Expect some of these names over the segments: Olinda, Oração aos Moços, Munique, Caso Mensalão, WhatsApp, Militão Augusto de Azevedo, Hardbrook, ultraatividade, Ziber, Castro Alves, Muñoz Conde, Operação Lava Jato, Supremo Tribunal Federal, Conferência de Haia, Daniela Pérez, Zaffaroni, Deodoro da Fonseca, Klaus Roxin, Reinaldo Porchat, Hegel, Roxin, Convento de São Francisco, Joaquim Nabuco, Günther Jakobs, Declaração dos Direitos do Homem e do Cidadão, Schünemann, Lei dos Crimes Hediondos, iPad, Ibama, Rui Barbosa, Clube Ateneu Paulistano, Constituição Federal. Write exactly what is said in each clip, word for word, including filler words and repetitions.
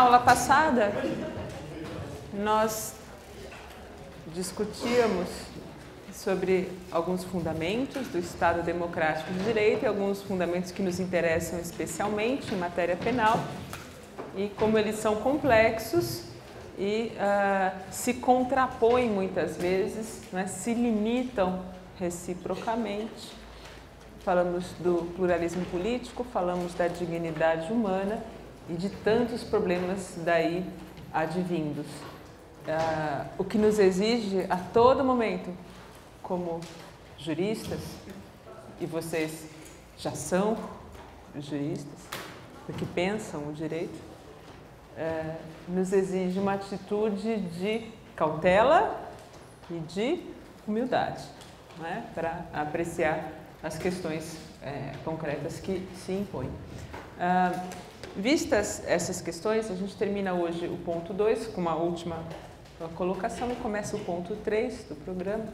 aula passada, nós discutíamos sobre alguns fundamentos do Estado Democrático de Direito e alguns fundamentos que nos interessam especialmente em matéria penal e como eles são complexos e uh, se contrapõem muitas vezes, né, se limitam reciprocamente. Falamos do pluralismo político, falamos da dignidade humana e de tantos problemas daí advindos. Uh, o que nos exige a todo momento, como juristas, e vocês já são juristas, porque pensam o direito, uh, nos exige uma atitude de cautela e de humildade, não é? Para apreciar as questões é, concretas que se impõem. Uh, Vistas essas questões, a gente termina hoje o ponto dois com uma última colocação e começa o ponto três do programa.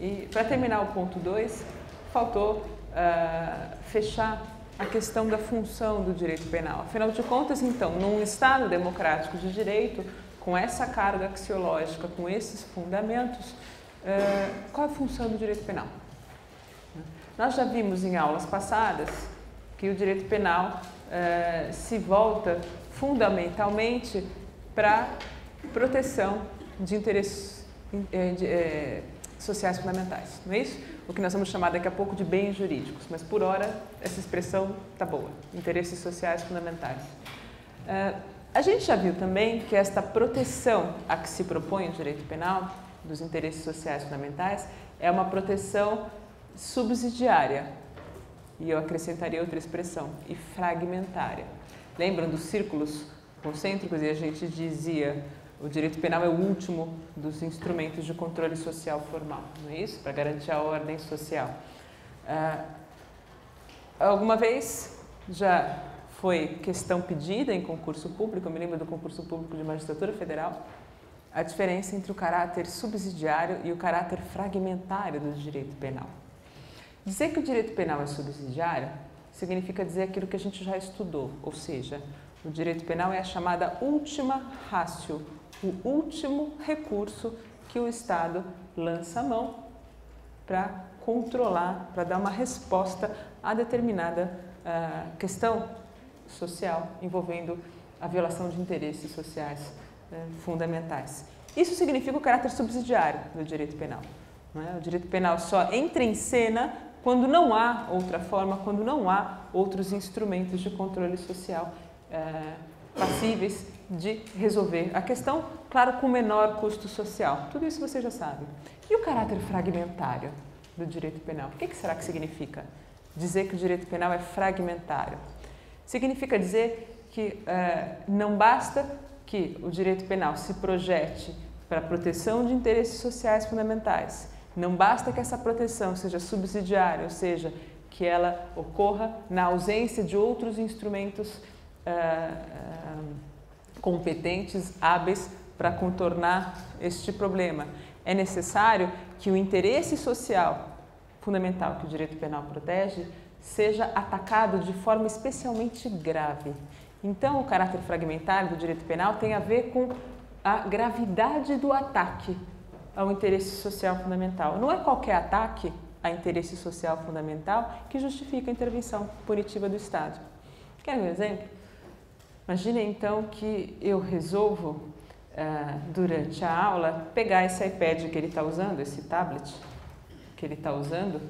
E para terminar o ponto dois, faltou uh, fechar a questão da função do direito penal. Afinal de contas, então, num Estado democrático de direito, com essa carga axiológica, com esses fundamentos, uh, qual é a função do direito penal? Nós já vimos em aulas passadas que o direito penal Uh, se volta fundamentalmente para proteção de interesses de, de, eh, sociais fundamentais, não é isso? O que nós vamos chamar daqui a pouco de bens jurídicos, mas por hora essa expressão tá boa, interesses sociais fundamentais. Uh, a gente já viu também que esta proteção a que se propõe o direito penal dos interesses sociais fundamentais é uma proteção subsidiária. E eu acrescentaria outra expressão, e fragmentária. Lembram dos círculos concêntricos? E a gente dizia, o direito penal é o último dos instrumentos de controle social formal, não é isso? Para garantir a ordem social. Ah, alguma vez já foi questão pedida em concurso público, eu me lembro do concurso público de magistratura federal, a diferença entre o caráter subsidiário e o caráter fragmentário do direito penal. Dizer que o direito penal é subsidiário significa dizer aquilo que a gente já estudou, ou seja, o direito penal é a chamada última ratio, o último recurso que o Estado lança a mão para controlar, para dar uma resposta a determinada uh, questão social envolvendo a violação de interesses sociais uh, fundamentais. Isso significa o caráter subsidiário do direito penal. Não é? O direito penal só entra em cena quando não há outra forma, quando não há outros instrumentos de controle social é, passíveis de resolver a questão, claro, com menor custo social. Tudo isso vocês já sabem. E o caráter fragmentário do direito penal? O que, que será que significa dizer que o direito penal é fragmentário? Significa dizer que é, não basta que o direito penal se projete para a proteção de interesses sociais fundamentais. Não basta que essa proteção seja subsidiária, ou seja, que ela ocorra na ausência de outros instrumentos ah, ah, competentes, hábeis para contornar este problema. É necessário que o interesse social fundamental que o direito penal protege seja atacado de forma especialmente grave. Então, o caráter fragmentário do direito penal tem a ver com a gravidade do ataque ao interesse social fundamental. Não é qualquer ataque a interesse social fundamental que justifica a intervenção punitiva do Estado. Quer um exemplo? Imagine então que eu resolvo, ah, durante a aula, pegar esse iPad que ele está usando, esse tablet que ele está usando,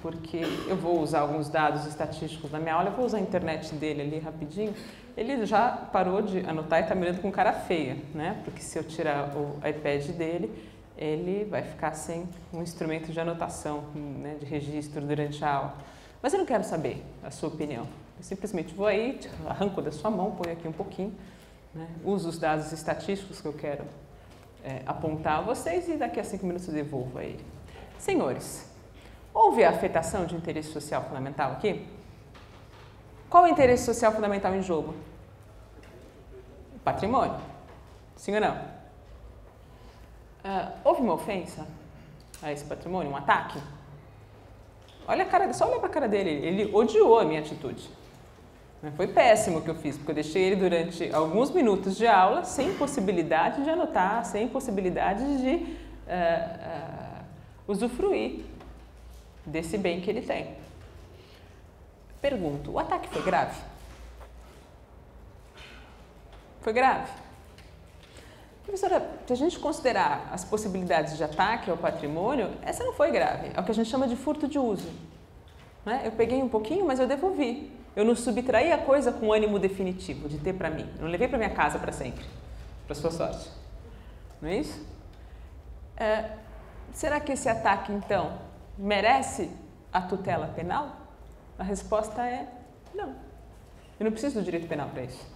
porque eu vou usar alguns dados estatísticos na minha aula, eu vou usar a internet dele ali rapidinho. Ele já parou de anotar e está me olhando com cara feia, né? Porque se eu tirar o iPad dele, ele vai ficar sem um instrumento de anotação, né, de registro durante a aula. Mas eu não quero saber a sua opinião. Eu simplesmente vou aí, arranco da sua mão, ponho aqui um pouquinho, né, uso os dados estatísticos que eu quero é, apontar a vocês e daqui a cinco minutos eu devolvo a ele. Senhores, houve a afetação de interesse social fundamental aqui? Qual é o interesse social fundamental em jogo? Patrimônio. Sim ou não? Uh, houve uma ofensa a esse patrimônio, um ataque? Olha a cara, só olha para a cara dele, ele odiou a minha atitude. Foi péssimo o que eu fiz, porque eu deixei ele durante alguns minutos de aula sem possibilidade de anotar, sem possibilidade de uh, uh, usufruir desse bem que ele tem. Pergunto, o ataque foi grave? Foi grave? Professora, se a gente considerar as possibilidades de ataque ao patrimônio, essa não foi grave, é o que a gente chama de furto de uso. Né? Eu peguei um pouquinho, mas eu devolvi. Eu não subtraí a coisa com ânimo definitivo de ter para mim. Eu não levei para minha casa para sempre, para sua sorte. Não é isso? É, será que esse ataque, então, merece a tutela penal? A resposta é não. Eu não preciso do direito penal para isso.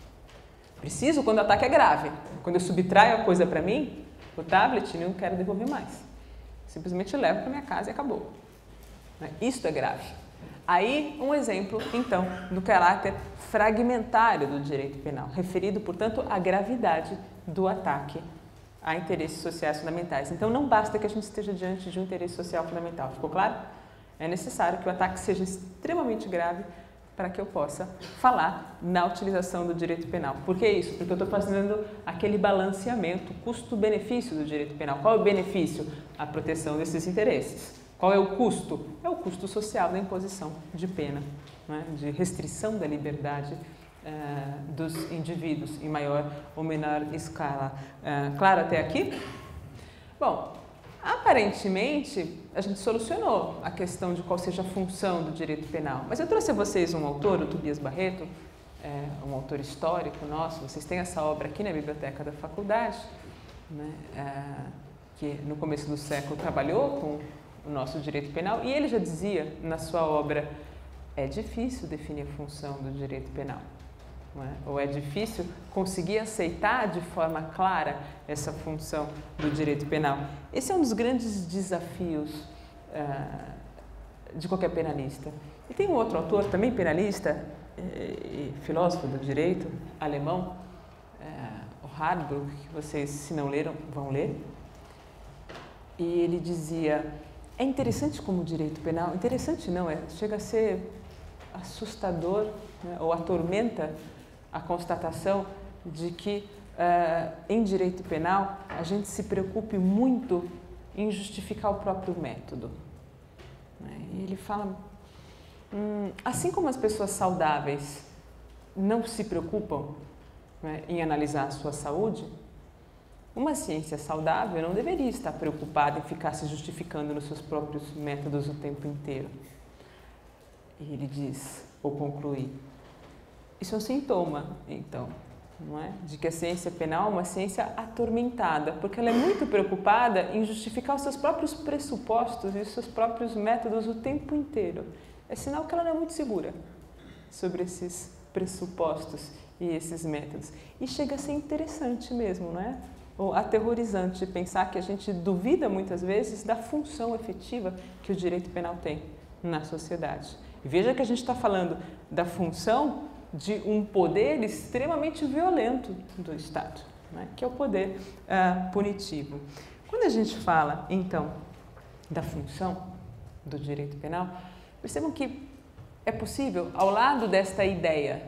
Preciso quando o ataque é grave. Quando eu subtraio a coisa para mim, o tablet, eu não quero devolver mais. Simplesmente eu levo para minha casa e acabou. Isso é grave. Aí, um exemplo, então, do caráter fragmentário do direito penal, referido, portanto, à gravidade do ataque a interesses sociais fundamentais. Então, não basta que a gente esteja diante de um interesse social fundamental. Ficou claro? É necessário que o ataque seja extremamente grave para que eu possa falar na utilização do direito penal. Por que isso? Porque eu estou fazendo aquele balanceamento, custo-benefício do direito penal. Qual é o benefício? A proteção desses interesses. Qual é o custo? É o custo social da imposição de pena, né? De restrição da liberdade uh, dos indivíduos em maior ou menor escala. Uh, claro até aqui? Bom, aparentemente a gente solucionou a questão de qual seja a função do direito penal, mas eu trouxe a vocês um autor, o Tobias Barreto, é, um autor histórico nosso. Vocês têm essa obra aqui na biblioteca da faculdade, né? uh, que no começo do século trabalhou com o nosso direito penal, e ele já dizia na sua obra: é difícil definir a função do direito penal, não é? Ou é difícil conseguir aceitar de forma clara essa função do direito penal. Esse é um dos grandes desafios ah, de qualquer penalista. E tem um outro autor também penalista e filósofo do direito alemão, ah, o Hardbrook, que vocês, se não leram, vão ler. E ele dizia: é interessante como o direito penal, interessante não, é, chega a ser assustador, né, ou atormenta a constatação de que uh, em direito penal a gente se preocupe muito em justificar o próprio método. E ele fala, hum, assim como as pessoas saudáveis não se preocupam, né, em analisar a sua saúde, uma ciência saudável não deveria estar preocupada em ficar se justificando nos seus próprios métodos o tempo inteiro. E ele diz, ou conclui, isso é um sintoma, então, não é? De que a ciência penal é uma ciência atormentada, porque ela é muito preocupada em justificar os seus próprios pressupostos e os seus próprios métodos o tempo inteiro. É sinal que ela não é muito segura sobre esses pressupostos e esses métodos. E chega a ser interessante mesmo, não é? Ou aterrorizante pensar que a gente duvida muitas vezes da função efetiva que o direito penal tem na sociedade. E veja que a gente está falando da função de um poder extremamente violento do Estado, né? Que é o poder uh, punitivo. Quando a gente fala, então, da função do direito penal, percebam que é possível, ao lado desta ideia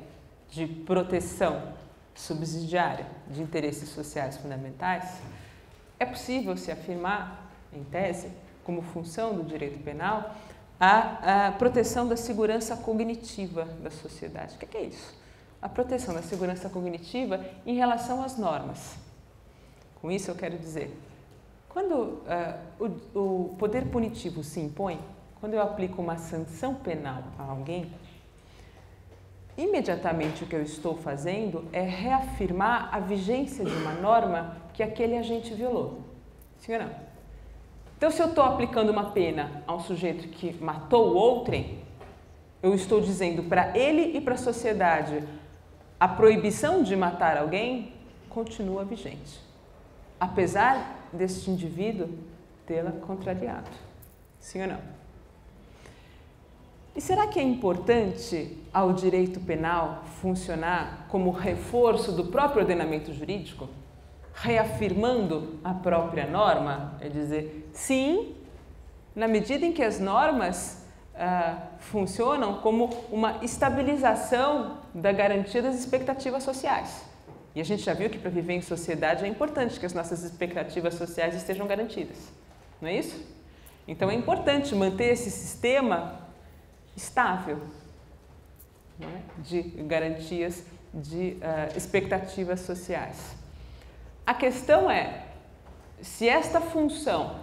de proteção subsidiária de interesses sociais fundamentais, é possível se afirmar, em tese, como função do direito penal, a, a proteção da segurança cognitiva da sociedade. O que é isso? A proteção da segurança cognitiva em relação às normas. Com isso eu quero dizer, quando uh, o, o poder punitivo se impõe, quando eu aplico uma sanção penal a alguém, imediatamente o que eu estou fazendo é reafirmar a vigência de uma norma que aquele agente violou. Sim ou não? Então, se eu estou aplicando uma pena a um sujeito que matou outrem, eu estou dizendo para ele e para a sociedade: a proibição de matar alguém continua vigente, apesar deste indivíduo tê-la contrariado. Sim ou não? E será que é importante ao direito penal funcionar como reforço do próprio ordenamento jurídico, reafirmando a própria norma? É dizer, sim, na medida em que as normas uh, funcionam como uma estabilização da garantia das expectativas sociais. E a gente já viu que para viver em sociedade é importante que as nossas expectativas sociais estejam garantidas, não é isso? Então é importante manter esse sistema estável, não é? De garantias, de uh, expectativas sociais. A questão é, se esta função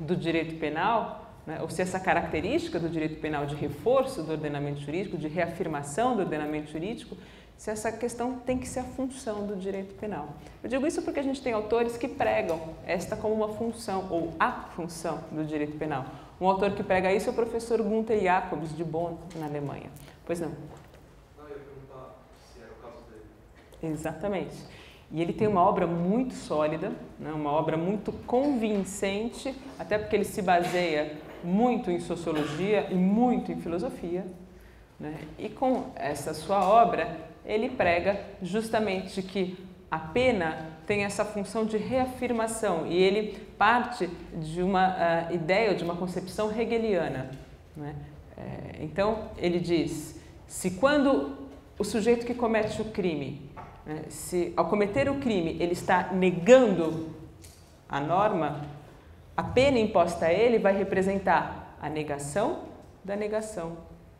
do direito penal, né, ou se essa característica do direito penal de reforço do ordenamento jurídico, de reafirmação do ordenamento jurídico, se essa questão tem que ser a função do direito penal. Eu digo isso porque a gente tem autores que pregam esta como uma função, ou a função do direito penal. Um autor que prega isso é o professor Günther Jakobs, de Bonn, na Alemanha. Pois não? Não, eu ia perguntar se era o caso dele. Exatamente. E ele tem uma obra muito sólida, né, uma obra muito convincente, até porque ele se baseia muito em sociologia e muito em filosofia, né? E com essa sua obra, ele prega justamente que a pena tem essa função de reafirmação e ele parte de uma uh, ideia, de uma concepção hegeliana, né? É, então, ele diz, se quando o sujeito que comete o crime, se ao cometer o crime ele está negando a norma, a pena imposta a ele vai representar a negação da negação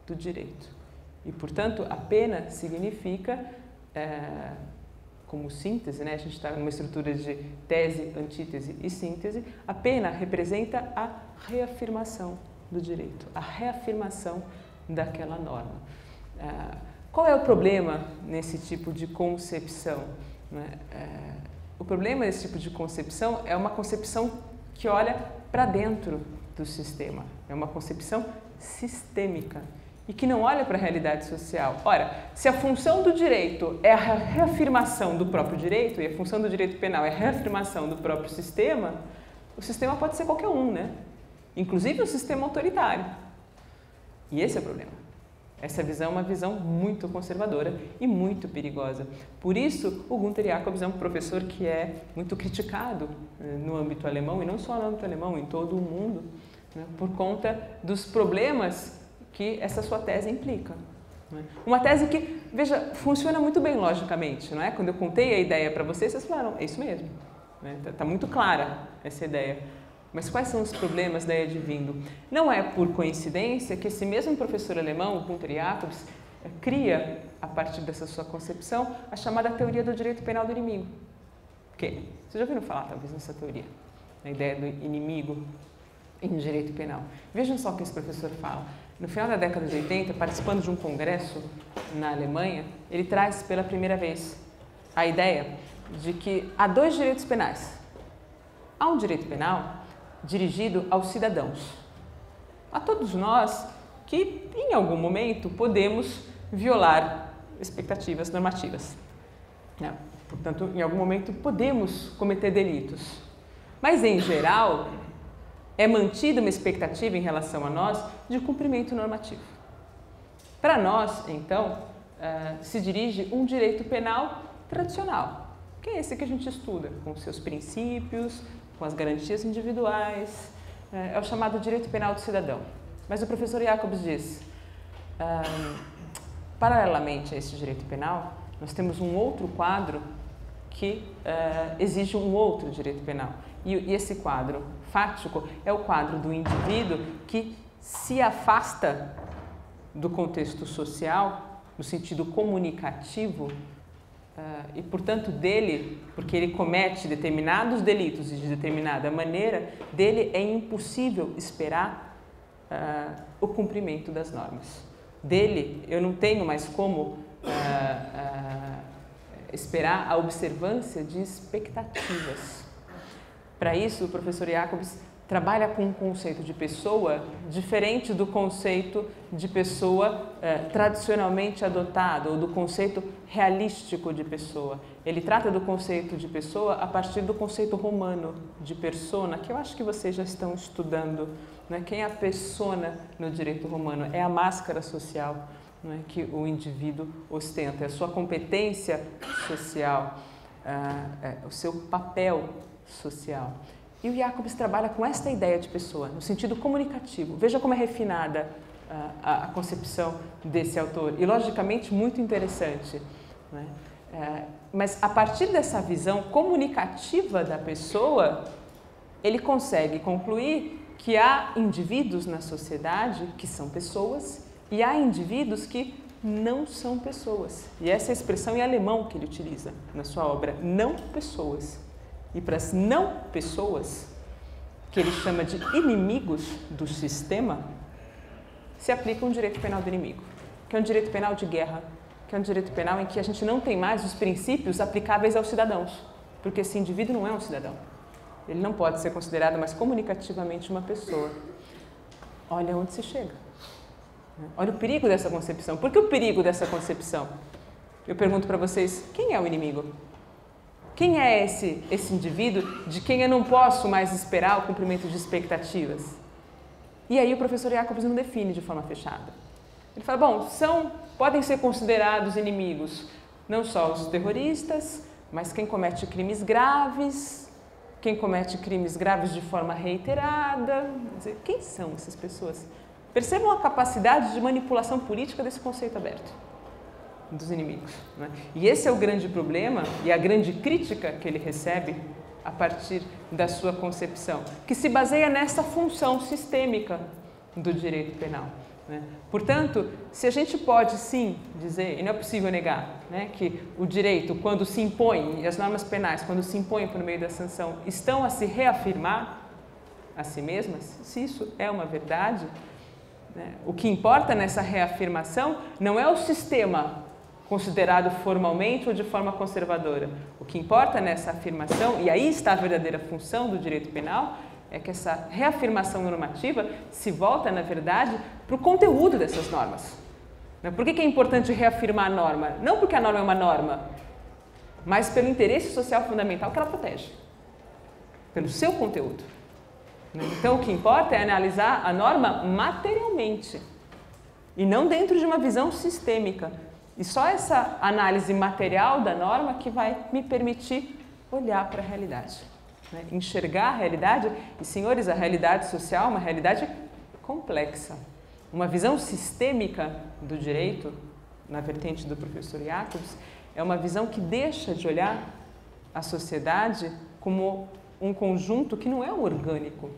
do direito. E, portanto, a pena significa, é, como síntese, né? A gente está numa estrutura de tese, antítese e síntese, a pena representa a reafirmação do direito, a reafirmação daquela norma. É, Qual é o problema nesse tipo de concepção? O problema desse tipo de concepção é uma concepção que olha para dentro do sistema. É uma concepção sistêmica e que não olha para a realidade social. Ora, se a função do direito é a reafirmação do próprio direito e a função do direito penal é a reafirmação do próprio sistema, o sistema pode ser qualquer um, né? Inclusive um sistema autoritário. E esse é o problema. Essa visão é uma visão muito conservadora e muito perigosa. Por isso, o Günther Jakobs é um professor que é muito criticado no âmbito alemão, e não só no âmbito alemão, em todo o mundo, né, por conta dos problemas que essa sua tese implica. Uma tese que, veja, funciona muito bem logicamente, não é? Quando eu contei a ideia para vocês, vocês falaram, é isso mesmo, está muito clara essa ideia. Mas quais são os problemas daí advindo? Não é por coincidência que esse mesmo professor alemão, Günther Jakobs, cria, a partir dessa sua concepção, a chamada teoria do direito penal do inimigo. Porque vocês já ouviram falar, talvez, nessa teoria, na ideia do inimigo em direito penal. Vejam só o que esse professor fala. No final da década de oitenta, participando de um congresso na Alemanha, ele traz pela primeira vez a ideia de que há dois direitos penais. Há um direito penal dirigido aos cidadãos, a todos nós que, em algum momento, podemos violar expectativas normativas. Não. Portanto, em algum momento, podemos cometer delitos. Mas, em geral, é mantida uma expectativa em relação a nós de cumprimento normativo. Para nós, então, se dirige um direito penal tradicional, que é esse que a gente estuda, com seus princípios, com as garantias individuais, é o chamado direito penal do cidadão. Mas o professor Jakobs diz, um, paralelamente a esse direito penal, nós temos um outro quadro que uh, exige um outro direito penal. E, e esse quadro fático é o quadro do indivíduo que se afasta do contexto social, no sentido comunicativo, Uh, e, portanto, dele, porque ele comete determinados delitos e de determinada maneira, dele é impossível esperar uh, o cumprimento das normas. Dele, eu não tenho mais como uh, uh, esperar a observância de expectativas. Para isso, o professor Jakobs trabalha com um conceito de pessoa diferente do conceito de pessoa eh, tradicionalmente adotado ou do conceito realístico de pessoa. Ele trata do conceito de pessoa a partir do conceito romano de persona, que eu acho que vocês já estão estudando, né? Quem é a persona no direito romano? É a máscara social, né, que o indivíduo ostenta, é a sua competência social, ah, é o seu papel social. E o Jakobs trabalha com esta ideia de pessoa, no sentido comunicativo. Veja como é refinada a, a concepção desse autor, e logicamente muito interessante, né? É, mas a partir dessa visão comunicativa da pessoa, ele consegue concluir que há indivíduos na sociedade que são pessoas e há indivíduos que não são pessoas. E essa é a expressão em alemão que ele utiliza na sua obra, não pessoas. E para as não pessoas, que ele chama de inimigos do sistema, se aplica um direito penal do inimigo, que é um direito penal de guerra, que é um direito penal em que a gente não tem mais os princípios aplicáveis aos cidadãos, porque esse indivíduo não é um cidadão. Ele não pode ser considerado mais comunicativamente uma pessoa. Olha onde se chega. Olha o perigo dessa concepção. Por que o perigo dessa concepção? Eu pergunto para vocês, quem é o inimigo? Quem é esse, esse indivíduo de quem eu não posso mais esperar o cumprimento de expectativas? E aí o professor Jakobs não define de forma fechada. Ele fala, bom, são, podem ser considerados inimigos não só os terroristas, mas quem comete crimes graves, quem comete crimes graves de forma reiterada. Quer dizer, quem são essas pessoas? Percebam a capacidade de manipulação política desse conceito aberto dos inimigos, né? E esse é o grande problema e a grande crítica que ele recebe a partir da sua concepção, que se baseia nessa função sistêmica do direito penal, né? Portanto, se a gente pode sim dizer, e não é possível negar, né, que o direito, quando se impõe, e as normas penais, quando se impõem por meio da sanção, estão a se reafirmar a si mesmas, se isso é uma verdade, né, o que importa nessa reafirmação não é o sistema considerado formalmente ou de forma conservadora. O que importa nessa afirmação, e aí está a verdadeira função do direito penal, é que essa reafirmação normativa se volta, na verdade, para o conteúdo dessas normas. Por que é importante reafirmar a norma? Não porque a norma é uma norma, mas pelo interesse social fundamental que ela protege, pelo seu conteúdo. Então, o que importa é analisar a norma materialmente e não dentro de uma visão sistêmica. E só essa análise material da norma que vai me permitir olhar para a realidade, né? Enxergar a realidade. E, senhores, a realidade social é uma realidade complexa. Uma visão sistêmica do direito, na vertente do professor Jakobs, é uma visão que deixa de olhar a sociedade como um conjunto que não é orgânico,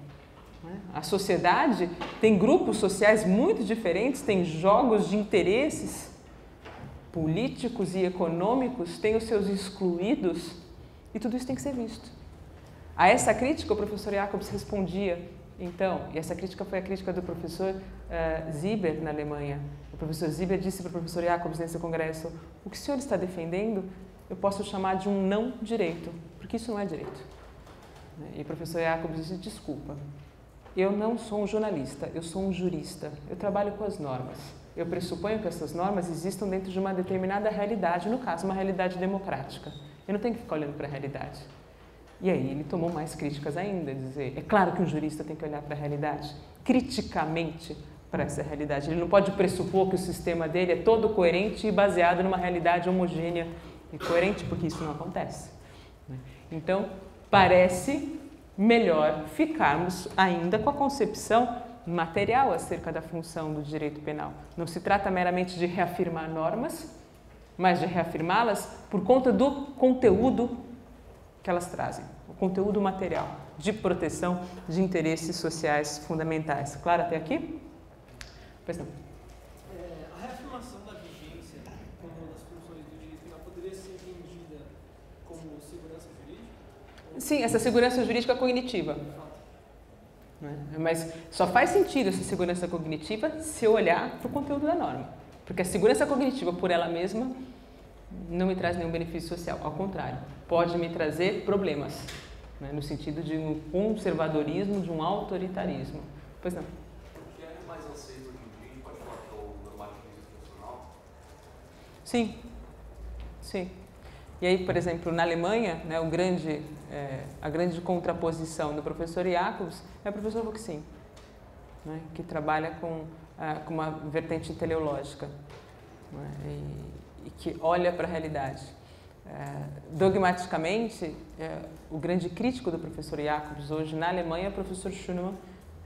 né? A sociedade tem grupos sociais muito diferentes, tem jogos de interesses políticos e econômicos, tem os seus excluídos, e tudo isso tem que ser visto. A essa crítica o professor Jakobs respondia, então, e essa crítica foi a crítica do professor uh, Ziber na Alemanha. O professor Ziber disse para o professor Jakobs nesse congresso, o que o senhor está defendendo eu posso chamar de um não direito, porque isso não é direito. E o professor Jakobs disse, desculpa, eu não sou um jornalista, eu sou um jurista, eu trabalho com as normas. Eu pressuponho que essas normas existam dentro de uma determinada realidade, no caso, uma realidade democrática. Eu não tenho que ficar olhando para a realidade. E aí ele tomou mais críticas ainda, dizer, é claro que um jurista tem que olhar para a realidade, criticamente para essa realidade. Ele não pode pressupor que o sistema dele é todo coerente e baseado numa realidade homogênea e coerente, porque isso não acontece. Então, parece melhor ficarmos ainda com a concepção material acerca da função do direito penal. Não se trata meramente de reafirmar normas, mas de reafirmá-las por conta do conteúdo que elas trazem, o conteúdo material de proteção de interesses sociais fundamentais. Claro até aqui? Pois não. É, a reafirmação da vigência como das funções do direito penal poderia ser entendida como segurança jurídica? Sim, essa segurança jurídica cognitiva. Mas só faz sentido essa segurança cognitiva se eu olhar para o conteúdo da norma. Porque a segurança cognitiva, por ela mesma, não me traz nenhum benefício social. Ao contrário, pode me trazer problemas, né? No sentido de um conservadorismo, de um autoritarismo. Pois não. O que é mais anseio hoje em dia pode falar que é o normativismo funcional? Sim, sim. E aí, por exemplo, na Alemanha, né, o grande, é, a grande contraposição do professor Jakobs é o professor Roxin, né, que trabalha com, ah, com uma vertente teleológica, né, e, e que olha para a realidade. É, dogmaticamente, é, o grande crítico do professor Jakobs hoje na Alemanha é o professor Schünemann,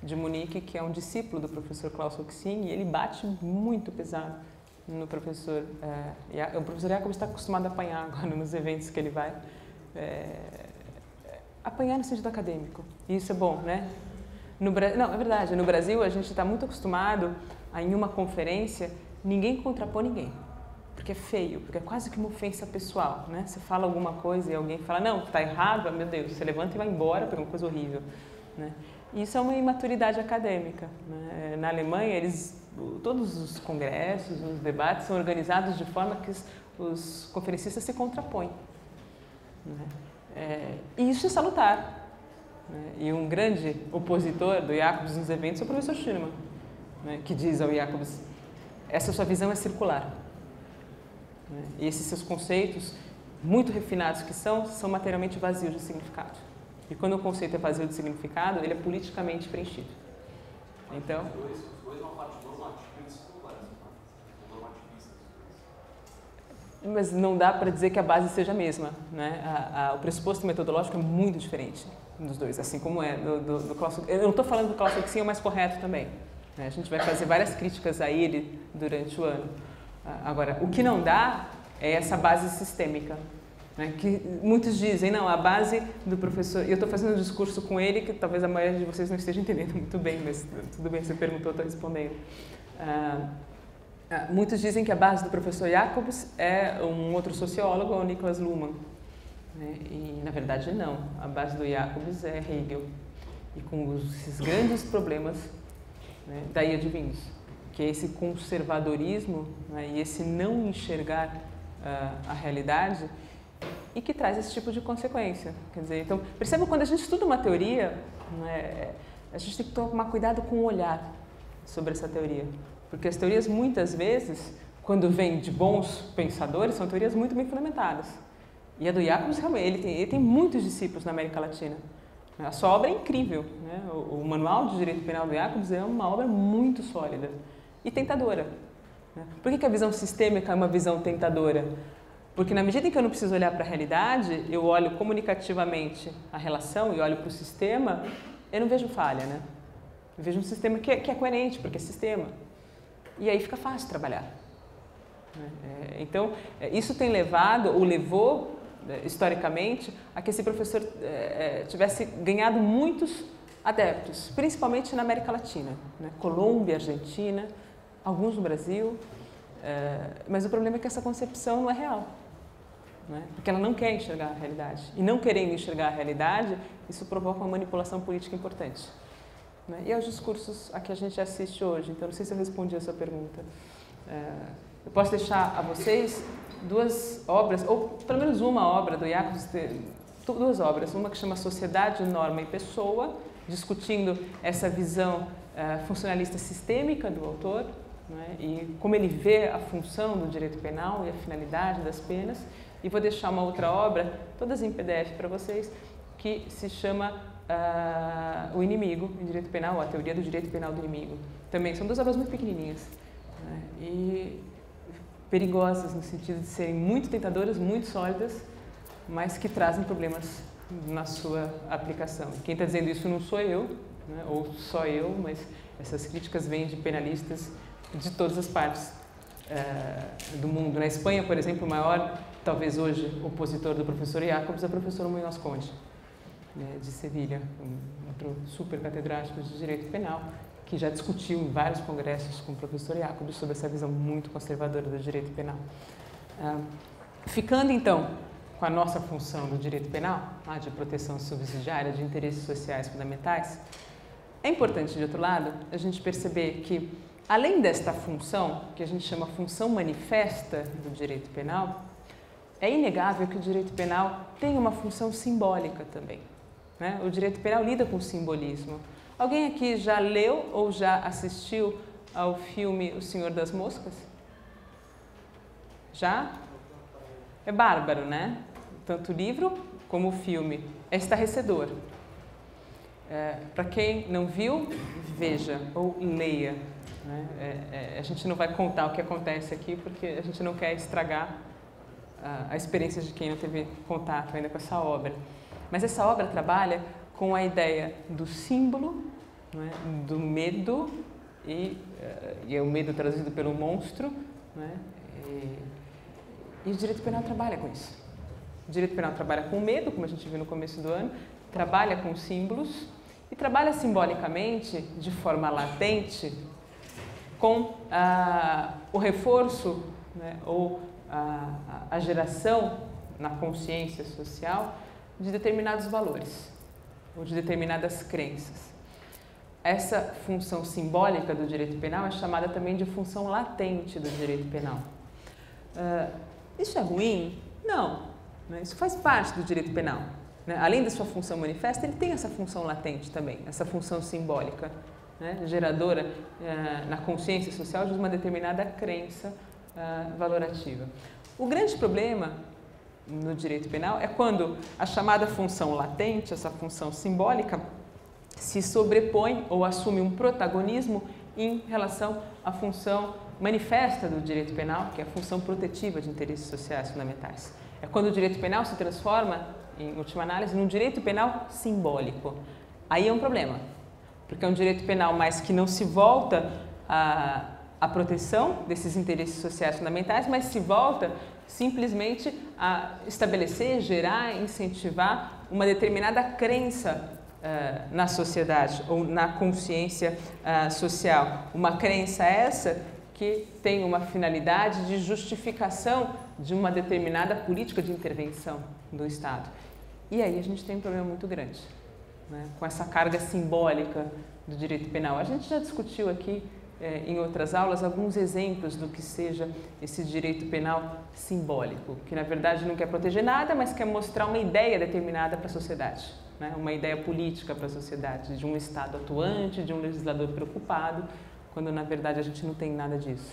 de Munique, que é um discípulo do professor Klaus Roxin, e ele bate muito pesado no professor. É, o professor Jakobs está acostumado a apanhar agora nos eventos que ele vai. É, apanhar no sentido acadêmico. E isso é bom, né? No, não, é verdade. No Brasil, a gente está muito acostumado a, em uma conferência, ninguém contrapõe ninguém. Porque é feio, porque é quase que uma ofensa pessoal, né? Você fala alguma coisa e alguém fala, não, está errado, meu Deus, você levanta e vai embora, porque é uma coisa horrível, né? Isso é uma imaturidade acadêmica, né? Na Alemanha, eles, todos os congressos, os debates são organizados de forma que os, os conferencistas se contrapõem, né? É, e isso é salutar, né? E um grande opositor do Jakobs nos eventos é o professor Schünemann, né? Que diz ao Jakobs, essa sua visão é circular, né? E esses seus conceitos, muito refinados que são, são materialmente vazios de significado. E quando o conceito é vazio de significado, ele é politicamente preenchido. Então... Os dois são uma parte normativa e circular, são normativistas. Mas não dá para dizer que a base seja a mesma, né? A, a, o pressuposto metodológico é muito diferente dos dois, assim como é do, do, do Klaus. Eu não estou falando do Klaus Roxin, é o mais correto também, né? A gente vai fazer várias críticas a ele durante o ano. Agora, o que não dá é essa base sistêmica, né? Que muitos dizem, não, a base do professor... Eu estou fazendo um discurso com ele que talvez a maioria de vocês não esteja entendendo muito bem, mas tudo bem, você perguntou, eu estou respondendo. Ah, muitos dizem que a base do professor Jakobs é um outro sociólogo, é o Niklas Luhmann, né? E, na verdade, não. A base do Jakobs é Hegel, e com esses grandes problemas, né, daí advindos, que é esse conservadorismo, né, e esse não enxergar uh, a realidade, e que traz esse tipo de consequência. Quer dizer, então, perceba, quando a gente estuda uma teoria, né, a gente tem que tomar cuidado com o olhar sobre essa teoria, porque as teorias, muitas vezes, quando vêm de bons pensadores, são teorias muito bem fundamentadas. E a do Jakobs, realmente, ele tem, ele tem muitos discípulos na América Latina. A sua obra é incrível, né? O, o Manual de Direito Penal do Jakobs é uma obra muito sólida e tentadora. Por que que a visão sistêmica é uma visão tentadora? Porque na medida em que eu não preciso olhar para a realidade, eu olho comunicativamente a relação e olho para o sistema, eu não vejo falha, né? Eu vejo um sistema que é, que é coerente, porque é sistema. E aí fica fácil trabalhar. É, então, isso tem levado, ou levou, historicamente, a que esse professor é, tivesse ganhado muitos adeptos, principalmente na América Latina, né? Colômbia, Argentina, alguns no Brasil, mas o problema é que essa concepção não é real, né? Porque ela não quer enxergar a realidade, e não querendo enxergar a realidade, isso provoca uma manipulação política importante, né? E é os discursos a que a gente assiste hoje. Então, não sei se eu respondi a sua pergunta. Eu posso deixar a vocês duas obras, ou pelo menos uma obra do Jakobs, duas obras, uma que chama Sociedade, Norma e Pessoa, discutindo essa visão funcionalista sistêmica do autor, né? E como ele vê a função do direito penal e a finalidade das penas. E vou deixar uma outra obra, todas em P D F para vocês, que se chama uh, O Inimigo em Direito Penal, a Teoria do Direito Penal do Inimigo. Também são duas obras muito pequenininhas, né? E perigosas no sentido de serem muito tentadoras, muito sólidas, mas que trazem problemas na sua aplicação. Quem está dizendo isso não sou eu, né? Ou só eu, mas essas críticas vêm de penalistas de todas as partes uh, do mundo. Na Espanha, por exemplo, o maior, talvez hoje, opositor do professor Jakobs é o professor Muñoz Conde, né, de Sevilha, um outro super catedrático de direito penal, que já discutiu em vários congressos com o professor Jakobs sobre essa visão muito conservadora do direito penal. Uh, ficando, então, com a nossa função do direito penal, ah, de proteção subsidiária, de interesses sociais fundamentais, é importante, de outro lado, a gente perceber que, além desta função, que a gente chama função manifesta do direito penal, é inegável que o direito penal tem uma função simbólica também, né? O direito penal lida com o simbolismo. Alguém aqui já leu ou já assistiu ao filme O Senhor das Moscas? Já? É bárbaro, né? Tanto o livro como o filme. É estarrecedor. É, para quem não viu, veja ou leia. É, é, a gente não vai contar o que acontece aqui, porque a gente não quer estragar a, a experiência de quem não teve contato ainda com essa obra. Mas essa obra trabalha com a ideia do símbolo não é? Do medo, e, e é o medo trazido pelo monstro, não é? E, e o direito penal trabalha com isso. O direito penal trabalha com medo, como a gente viu no começo do ano, trabalha com símbolos e trabalha simbolicamente, de forma latente, com ah, o reforço, né, ou a, a geração na consciência social de determinados valores ou de determinadas crenças. Essa função simbólica do direito penal é chamada também de função latente do direito penal. Ah, isso é ruim? Não. Isso faz parte do direito penal. Né? Além da sua função manifesta, ele tem essa função latente também, essa função simbólica, né? Geradora eh, na consciência social de uma determinada crença eh, valorativa. O grande problema no direito penal é quando a chamada função latente, essa função simbólica, se sobrepõe ou assume um protagonismo em relação à função manifesta do direito penal, que é a função protetiva de interesses sociais fundamentais. É quando o direito penal se transforma, em última análise, num direito penal simbólico. Aí é um problema, porque é um direito penal mais que não se volta à, à proteção desses interesses sociais fundamentais, mas se volta simplesmente a estabelecer, gerar, incentivar uma determinada crença uh, na sociedade ou na consciência uh, social. Uma crença essa que tem uma finalidade de justificação de uma determinada política de intervenção do Estado. E aí a gente tem um problema muito grande, né, com essa carga simbólica do direito penal. A gente já discutiu aqui eh, em outras aulas alguns exemplos do que seja esse direito penal simbólico, que na verdade não quer proteger nada, mas quer mostrar uma ideia determinada para a sociedade, né, uma ideia política para a sociedade, de um Estado atuante, de um legislador preocupado, quando na verdade a gente não tem nada disso.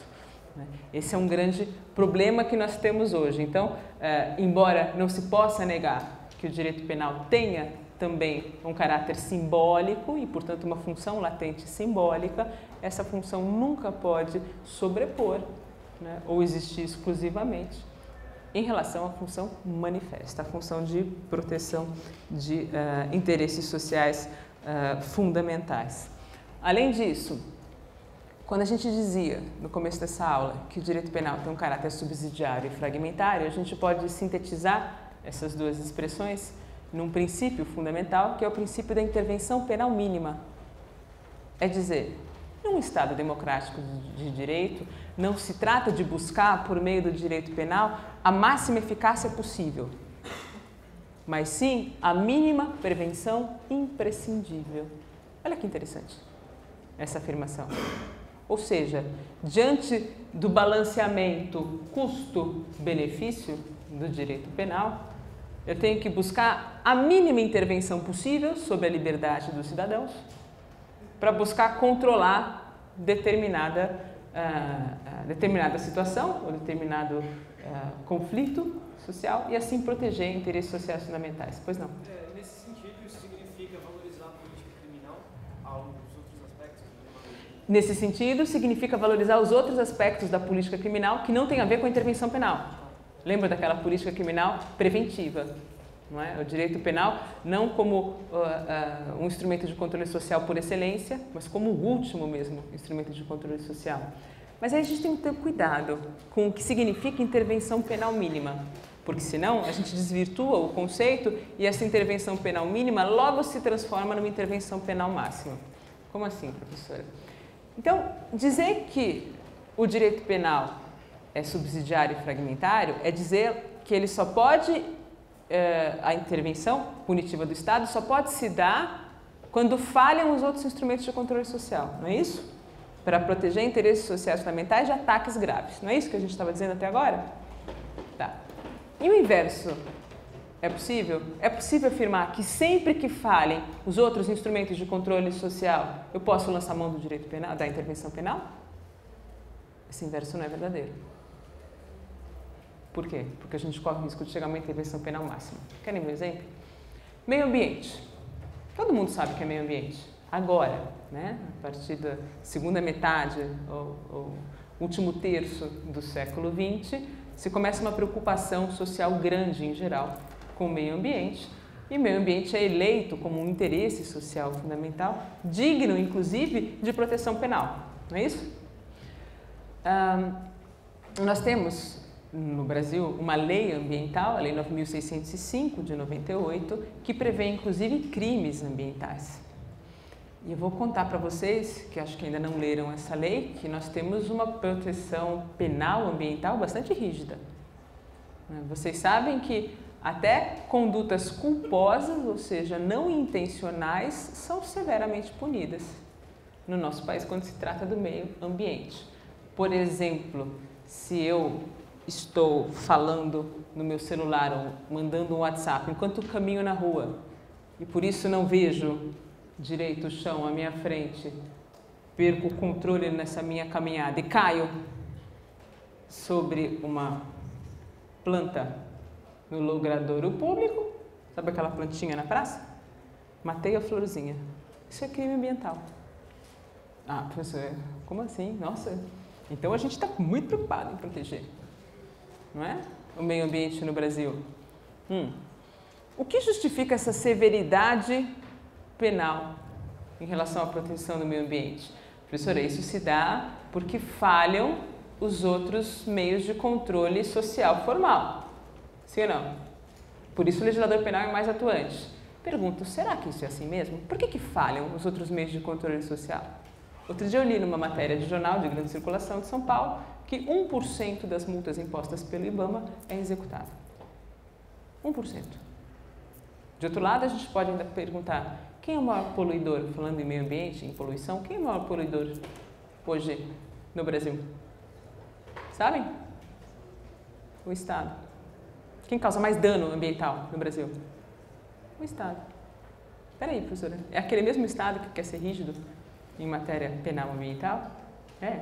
Esse é um grande problema que nós temos hoje. Então, eh, embora não se possa negar que o direito penal tenha também um caráter simbólico e, portanto, uma função latente simbólica, essa função nunca pode sobrepor, né, ou existir exclusivamente em relação à função manifesta, a função de proteção de eh, interesses sociais eh, fundamentais. Além disso, quando a gente dizia, no começo dessa aula, que o direito penal tem um caráter subsidiário e fragmentário, a gente pode sintetizar essas duas expressões num princípio fundamental, que é o princípio da intervenção penal mínima. É dizer, num Estado democrático de direito, não se trata de buscar, por meio do direito penal, a máxima eficácia possível, mas sim a mínima prevenção imprescindível. Olha que interessante essa afirmação. Ou seja, diante do balanceamento custo-benefício do direito penal, eu tenho que buscar a mínima intervenção possível sobre a liberdade dos cidadãos para buscar controlar determinada, uh, determinada situação ou determinado uh, conflito social e assim proteger interesses sociais fundamentais. Pois não? É, nesse sentido, isso significa valorizar a política criminal ao... Nesse sentido, significa valorizar os outros aspectos da política criminal que não tem a ver com a intervenção penal. Lembra daquela política criminal preventiva, não é? O direito penal não como uh, uh, um instrumento de controle social por excelência, mas como o último mesmo instrumento de controle social. Mas aí a gente tem que ter cuidado com o que significa intervenção penal mínima, porque senão a gente desvirtua o conceito e essa intervenção penal mínima logo se transforma numa intervenção penal máxima. Como assim, professora? Então, dizer que o direito penal é subsidiário e fragmentário é dizer que ele só pode, eh, a intervenção punitiva do Estado só pode se dar quando falham os outros instrumentos de controle social, não é isso? Para proteger interesses sociais fundamentais de ataques graves, não é isso que a gente estava dizendo até agora? Tá. E o inverso? É possível? É possível afirmar que sempre que falhem os outros instrumentos de controle social, eu posso lançar mão do direito penal, da intervenção penal? Esse inverso não é verdadeiro. Por quê? Porque a gente corre o risco de chegar a uma intervenção penal máxima. Querem um exemplo? Meio ambiente. Todo mundo sabe que é meio ambiente. Agora, né? A partir da segunda metade ou, ou último terço do século vinte, se começa uma preocupação social grande em geral com o meio ambiente E meio ambiente é eleito como um interesse social fundamental, digno, inclusive, de proteção penal. Não é isso? Ah, nós temos no Brasil uma lei ambiental, a Lei nove mil seiscentos e cinco, de noventa e oito, que prevê, inclusive, crimes ambientais. E eu vou contar para vocês, que acho que ainda não leram essa lei, que nós temos uma proteção penal ambiental bastante rígida. Vocês sabem que até condutas culposas, ou seja, não intencionais, são severamente punidas no nosso país quando se trata do meio ambiente. Por exemplo, se eu estou falando no meu celular ou mandando um WhatsApp enquanto caminho na rua e por isso não vejo direito o chão à minha frente, perco o controle nessa minha caminhada e caio sobre uma planta no logradouro público, sabe aquela plantinha na praça? Matei a florzinha. Isso é crime ambiental. Ah, professor, como assim? Nossa, então a gente está muito preocupado em proteger, não é? O meio ambiente no Brasil. Hum. O que justifica essa severidade penal em relação à proteção do meio ambiente? Professora, isso se dá porque falham os outros meios de controle social formal. Sim ou não? Por isso o legislador penal é mais atuante. Pergunto, será que isso é assim mesmo? Por que que falham os outros meios de controle social? Outro dia eu li numa matéria de jornal de grande circulação de São Paulo que um por cento das multas impostas pelo Ibama é executada. um por cento. De outro lado, a gente pode ainda perguntar, quem é o maior poluidor, falando em meio ambiente, em poluição, quem é o maior poluidor hoje no Brasil? Sabem? O Estado. Quem causa mais dano ambiental no Brasil? O Estado. Peraí, professora, é aquele mesmo Estado que quer ser rígido em matéria penal ambiental? É.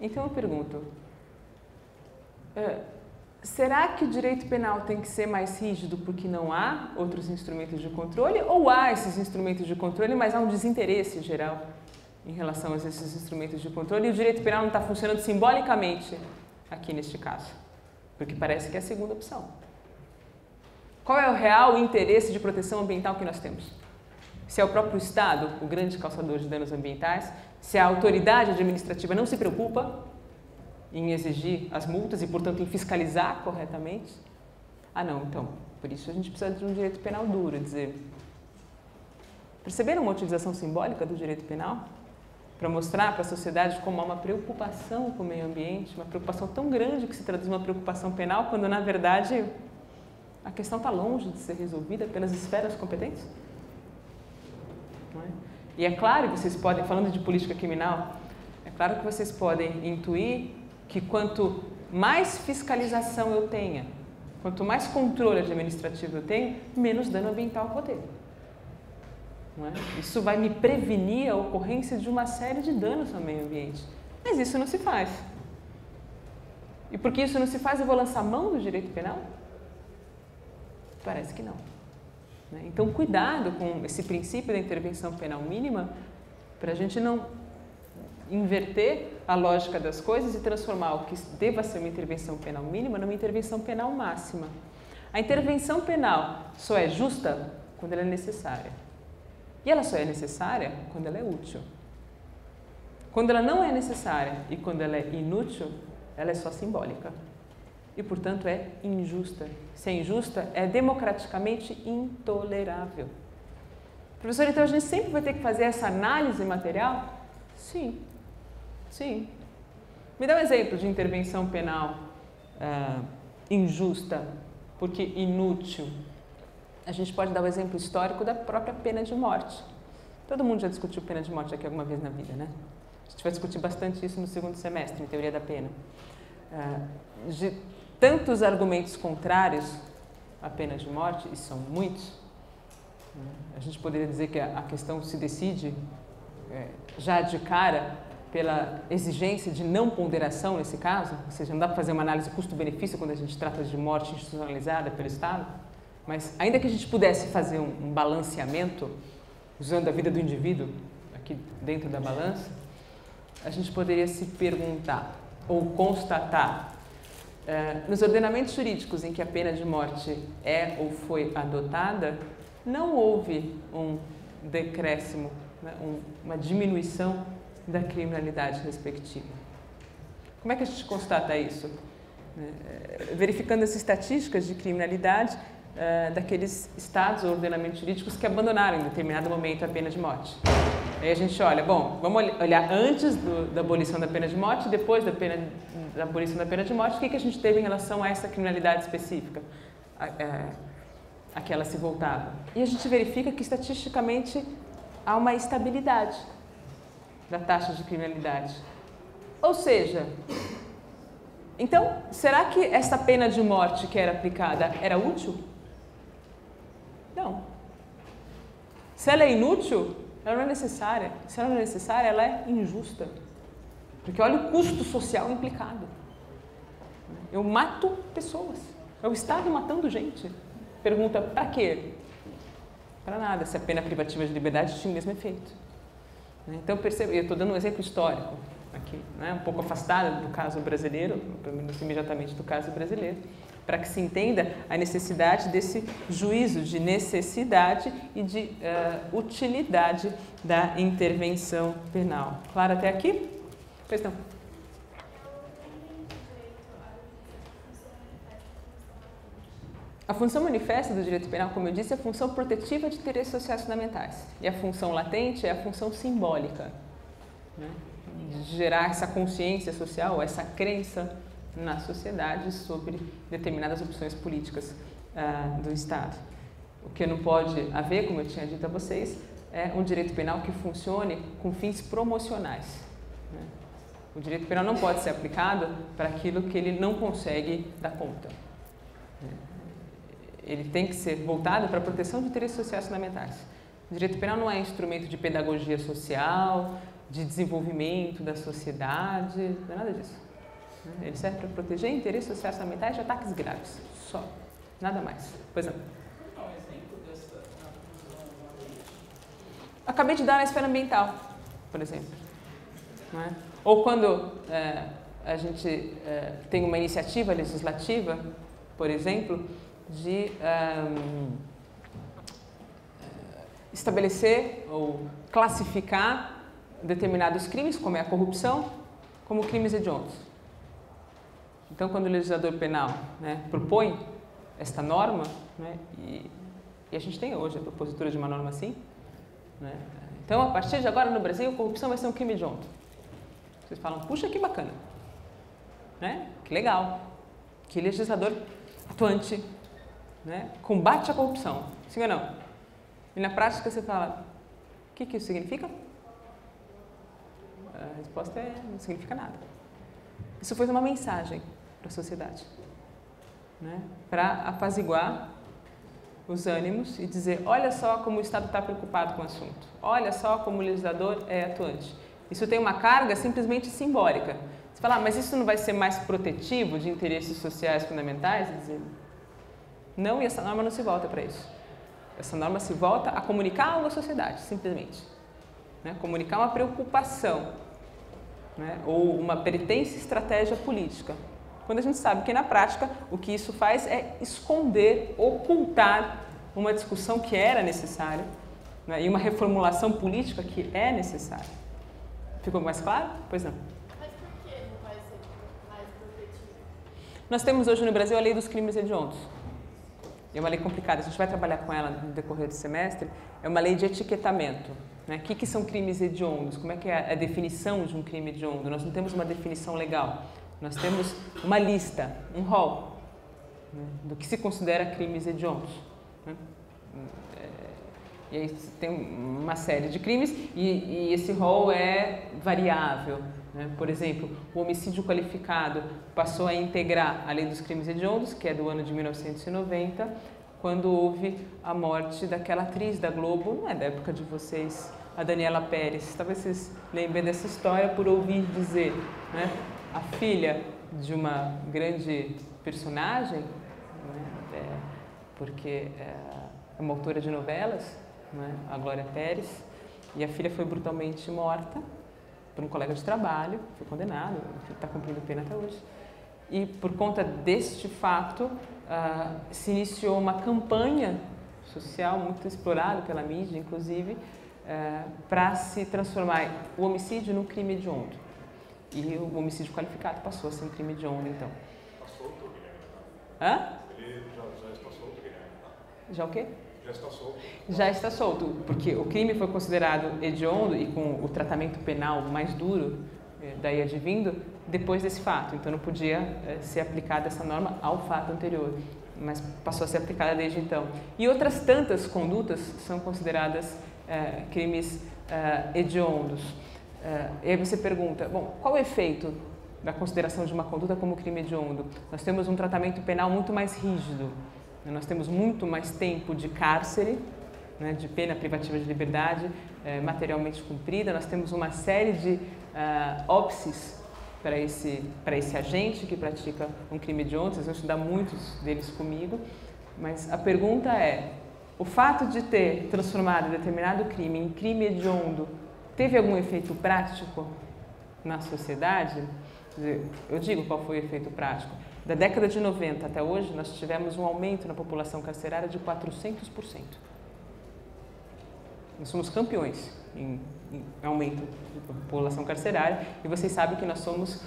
Então eu pergunto, será que o direito penal tem que ser mais rígido porque não há outros instrumentos de controle? Ou há esses instrumentos de controle, mas há um desinteresse geral em relação a esses instrumentos de controle e o direito penal não está funcionando simbolicamente aqui neste caso? Porque parece que é a segunda opção. Qual é o real interesse de proteção ambiental que nós temos? Se é o próprio Estado o grande causador de danos ambientais, se a autoridade administrativa não se preocupa em exigir as multas e, portanto, em fiscalizar corretamente, ah não, então, por isso a gente precisa de um direito penal duro, dizer. Perceberam uma utilização simbólica do direito penal? Para mostrar para a sociedade como há uma preocupação com o meio ambiente, uma preocupação tão grande que se traduz numa preocupação penal, quando, na verdade, a questão está longe de ser resolvida pelas esferas competentes. Não é? E é claro que vocês podem, falando de política criminal, é claro que vocês podem intuir que quanto mais fiscalização eu tenha, quanto mais controle administrativo eu tenho, menos dano ambiental eu vou ter. Não é? Isso vai me prevenir a ocorrência de uma série de danos ao meio ambiente. Mas isso não se faz. E porque isso não se faz, eu vou lançar mão do direito penal? Parece que não. Então, cuidado com esse princípio da intervenção penal mínima para a gente não inverter a lógica das coisas e transformar o que deva ser uma intervenção penal mínima numa intervenção penal máxima. A intervenção penal só é justa quando ela é necessária. E ela só é necessária quando ela é útil. Quando ela não é necessária e quando ela é inútil, ela é só simbólica. E, portanto, é injusta. Se é injusta, é democraticamente intolerável. Professor, então a gente sempre vai ter que fazer essa análise material? Sim. Sim. Me dá um exemplo de intervenção penal uh, injusta, porque inútil. A gente pode dar o exemplo histórico da própria pena de morte. Todo mundo já discutiu pena de morte aqui alguma vez na vida, né? A gente vai discutir bastante isso no segundo semestre, em teoria da pena. Uh, de tantos argumentos contrários à pena de morte, e são muitos, a gente poderia dizer que a questão se decide é, já de cara pela exigência de não ponderação nesse caso, ou seja, não dá para fazer uma análise custo-benefício quando a gente trata de morte institucionalizada pelo Estado, mas ainda que a gente pudesse fazer um, um balanceamento, usando a vida do indivíduo aqui dentro da balança, a gente poderia se perguntar ou constatar Uh, nos ordenamentos jurídicos em que a pena de morte é ou foi adotada, não houve um decréscimo, né, um, uma diminuição da criminalidade respectiva. Como é que a gente constata isso? Uh, verificando as estatísticas de criminalidade uh, daqueles estados ou ordenamentos jurídicos que abandonaram em determinado momento a pena de morte. Aí a gente olha, bom, vamos olhar antes do, da abolição da pena de morte, depois da, pena, da abolição da pena de morte, o que, que a gente teve em relação a essa criminalidade específica a, a, a que ela se voltava. E a gente verifica que estatisticamente há uma estabilidade da taxa de criminalidade. Ou seja, então, será que essa pena de morte que era aplicada era útil? Não. Se ela é inútil, ela não é necessária. Se ela não é necessária, ela é injusta. Porque olha o custo social implicado. Eu mato pessoas. É o Estado matando gente. Pergunta, para quê? Para nada, se a pena privativa de liberdade tinha o mesmo efeito. Então, perceba, eu estou dando um exemplo histórico aqui, né? Um pouco afastado do caso brasileiro, pelo menos imediatamente do caso brasileiro, para que se entenda a necessidade desse juízo de necessidade e de uh, utilidade da intervenção penal. Claro até aqui? Pois não. A função manifesta do direito penal, como eu disse, é a função protetiva de interesses sociais fundamentais. E a função latente é a função simbólica, né? De gerar essa consciência social, essa crença na sociedade sobre determinadas opções políticas ah, do Estado. O que não pode haver, como eu tinha dito a vocês, é um direito penal que funcione com fins promocionais, né? O direito penal não pode ser aplicado para aquilo que ele não consegue dar conta. Ele tem que ser voltado para a proteção de interesses sociais fundamentais. O direito penal não é instrumento de pedagogia social, de desenvolvimento da sociedade, não é nada disso. Ele serve para proteger interesses sociais fundamentais de ataques graves, só, nada mais. Pois não. Acabei de dar na esfera ambiental, por exemplo. Não é? Ou quando é, a gente é, tem uma iniciativa legislativa, por exemplo, de um, estabelecer ou classificar determinados crimes, como é a corrupção, como crimes hediondos. Então, quando o legislador penal, né, propõe esta norma, né, e, e a gente tem hoje a propositura de uma norma assim, né, então, a partir de agora no Brasil, a corrupção vai ser um crime hediondo. Vocês falam, puxa, que bacana, né? Que legal, que legislador atuante, né, combate a corrupção, sim ou não? E na prática você fala, o que, que isso significa? A resposta é, não significa nada. Isso foi uma mensagem para a sociedade, né? Para apaziguar os ânimos e dizer, olha só como o Estado está preocupado com o assunto, olha só como o legislador é atuante. Isso tem uma carga simplesmente simbólica. Você fala, ah, mas isso não vai ser mais protetivo de interesses sociais fundamentais? Dizer, não, e essa norma não se volta para isso. Essa norma se volta a comunicar algo à sociedade, simplesmente. Né? Comunicar uma preocupação, né? Ou uma pertence estratégia política. Quando a gente sabe que na prática o que isso faz é esconder, ocultar uma discussão que era necessária, né? E uma reformulação política que é necessária. Ficou mais claro? Pois não. Mas por que não vai ser mais protetivo? Nós temos hoje no Brasil a Lei dos Crimes Hediondos. É uma lei complicada, a gente vai trabalhar com ela no decorrer do semestre. É uma lei de etiquetamento. Né? O que, que são crimes hediondos? Como é que é a definição de um crime hediondo? Nós não temos uma definição legal. Nós temos uma lista, um rol, né, do que se considera crimes hediondos. Né? E aí tem uma série de crimes e, e esse rol é variável. Né? Por exemplo, o homicídio qualificado passou a integrar a Lei dos Crimes Hediondos, que é do ano de mil novecentos e noventa, quando houve a morte daquela atriz da Globo, não é da época de vocês, a Daniela Pérez. Talvez vocês lembrem dessa história por ouvir dizer, né? A filha de uma grande personagem, né? É, porque é uma autora de novelas, né? A Glória Pérez, e a filha foi brutalmente morta por um colega de trabalho, foi condenado, está cumprindo pena até hoje. e por conta deste fato uh, se iniciou uma campanha social muito explorada pela mídia, inclusive, uh, para se transformar o homicídio num crime hediondo. E o homicídio qualificado passou a ser um crime hediondo, então. Passou o Guilherme? Hã? Ele já, já está solto, Guilherme? Já o quê? Já está solto. Já está solto, porque o crime foi considerado hediondo e com o tratamento penal mais duro, daí advindo, depois desse fato. Então não podia eh, ser aplicada essa norma ao fato anterior, mas passou a ser aplicada desde então. E outras tantas condutas são consideradas eh, crimes eh, hediondos. Eh, e aí você pergunta, bom, qual é o efeito da consideração de uma conduta como crime hediondo? Nós temos um tratamento penal muito mais rígido. Nós temos muito mais tempo de cárcere, né, de pena privativa de liberdade eh, materialmente cumprida. Nós temos uma série de uh, óbices para esse, para esse agente que pratica um crime hediondo. Vocês vão estudar muitos deles comigo. Mas a pergunta é, o fato de ter transformado determinado crime em crime hediondo teve algum efeito prático na sociedade? Eu digo qual foi o efeito prático. Da década de noventa até hoje, nós tivemos um aumento na população carcerária de quatrocentos por cento. Nós somos campeões em, em aumento de população carcerária e vocês sabem que nós somos uh,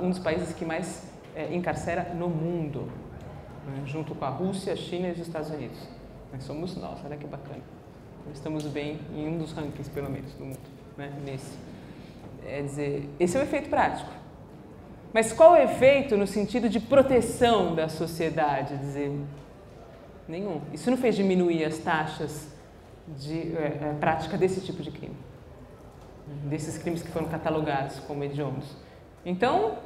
um dos países que mais é, encarcera no mundo, né? Junto com a Rússia, a China e os Estados Unidos. Nós somos nós, olha que bacana. Nós estamos bem em um dos rankings, pelo menos, do mundo, né? Nesse. É dizer, esse é o efeito prático. Mas qual é o efeito no sentido de proteção da sociedade? Dizer, nenhum. Isso não fez diminuir as taxas de é, prática desse tipo de crime, desses crimes que foram catalogados como hediondos. Então,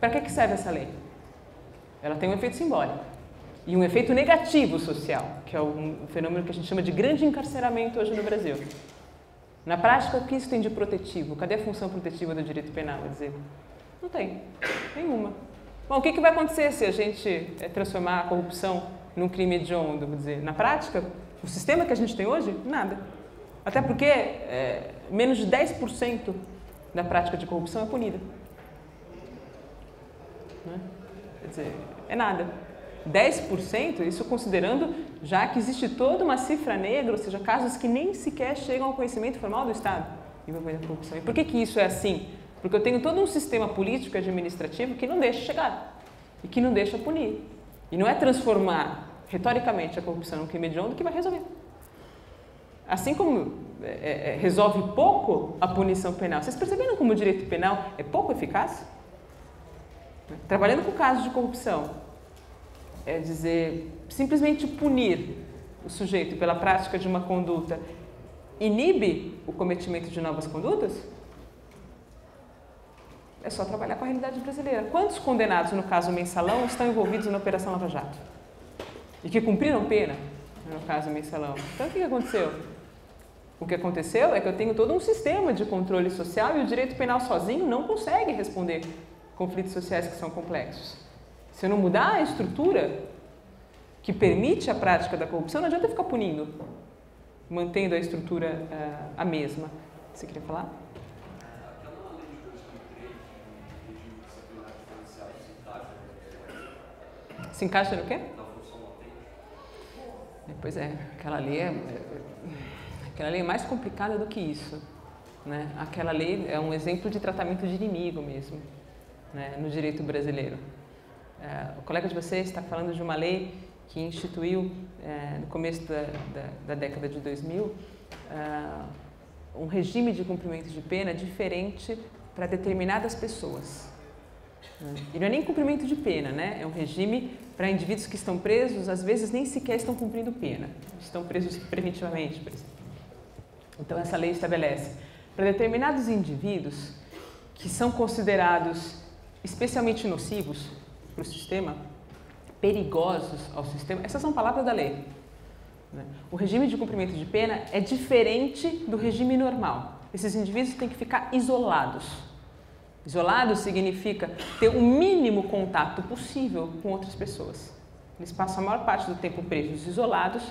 para que que serve essa lei? Ela tem um efeito simbólico e um efeito negativo social, que é um fenômeno que a gente chama de grande encarceramento hoje no Brasil. Na prática, o que isso tem de protetivo? Cadê a função protetiva do direito penal? É dizer, não tem, nenhuma. Bom, o que, que vai acontecer se a gente é, transformar a corrupção num crime hediondo? Vou dizer, na prática, o sistema que a gente tem hoje, nada. Até porque é, menos de dez por cento da prática de corrupção é punida. Né? Quer dizer, é nada. dez por cento, isso considerando já que existe toda uma cifra negra, ou seja, casos que nem sequer chegam ao conhecimento formal do Estado envolvendo a corrupção. E por que, que isso é assim? Porque eu tenho todo um sistema político e administrativo que não deixa chegar e que não deixa punir. E não é transformar, retoricamente, a corrupção num crime hediondo que vai resolver. Assim como é, é, resolve pouco a punição penal. Vocês perceberam como o direito penal é pouco eficaz? Trabalhando com casos de corrupção, é dizer, simplesmente punir o sujeito pela prática de uma conduta inibe o cometimento de novas condutas? É só trabalhar com a realidade brasileira. Quantos condenados no caso Mensalão estão envolvidos na Operação Lava Jato? E que cumpriram pena no caso Mensalão? Então o que aconteceu? O que aconteceu é que eu tenho todo um sistema de controle social e o direito penal sozinho não consegue responder conflitos sociais que são complexos. Se eu não mudar a estrutura que permite a prática da corrupção, não adianta ficar punindo, mantendo a estrutura uh, a mesma. Você queria falar? Se encaixa no quê? Pois é, aquela lei é, aquela lei é mais complicada do que isso, né? Aquela lei é um exemplo de tratamento de inimigo mesmo, né? No direito brasileiro. É, o colega de vocês está falando de uma lei que instituiu, é, no começo da, da, da década de dois mil, é, um regime de cumprimento de pena diferente para determinadas pessoas. E não é nem cumprimento de pena, né? É um regime para indivíduos que estão presos, às vezes nem sequer estão cumprindo pena. Estão presos preventivamente, por exemplo. Então, essa lei estabelece para determinados indivíduos que são considerados especialmente nocivos para o sistema, perigosos ao sistema. Essas são palavras da lei. O regime de cumprimento de pena é diferente do regime normal. Esses indivíduos têm que ficar isolados. Isolado significa ter o mínimo contato possível com outras pessoas. Eles passam a maior parte do tempo presos isolados,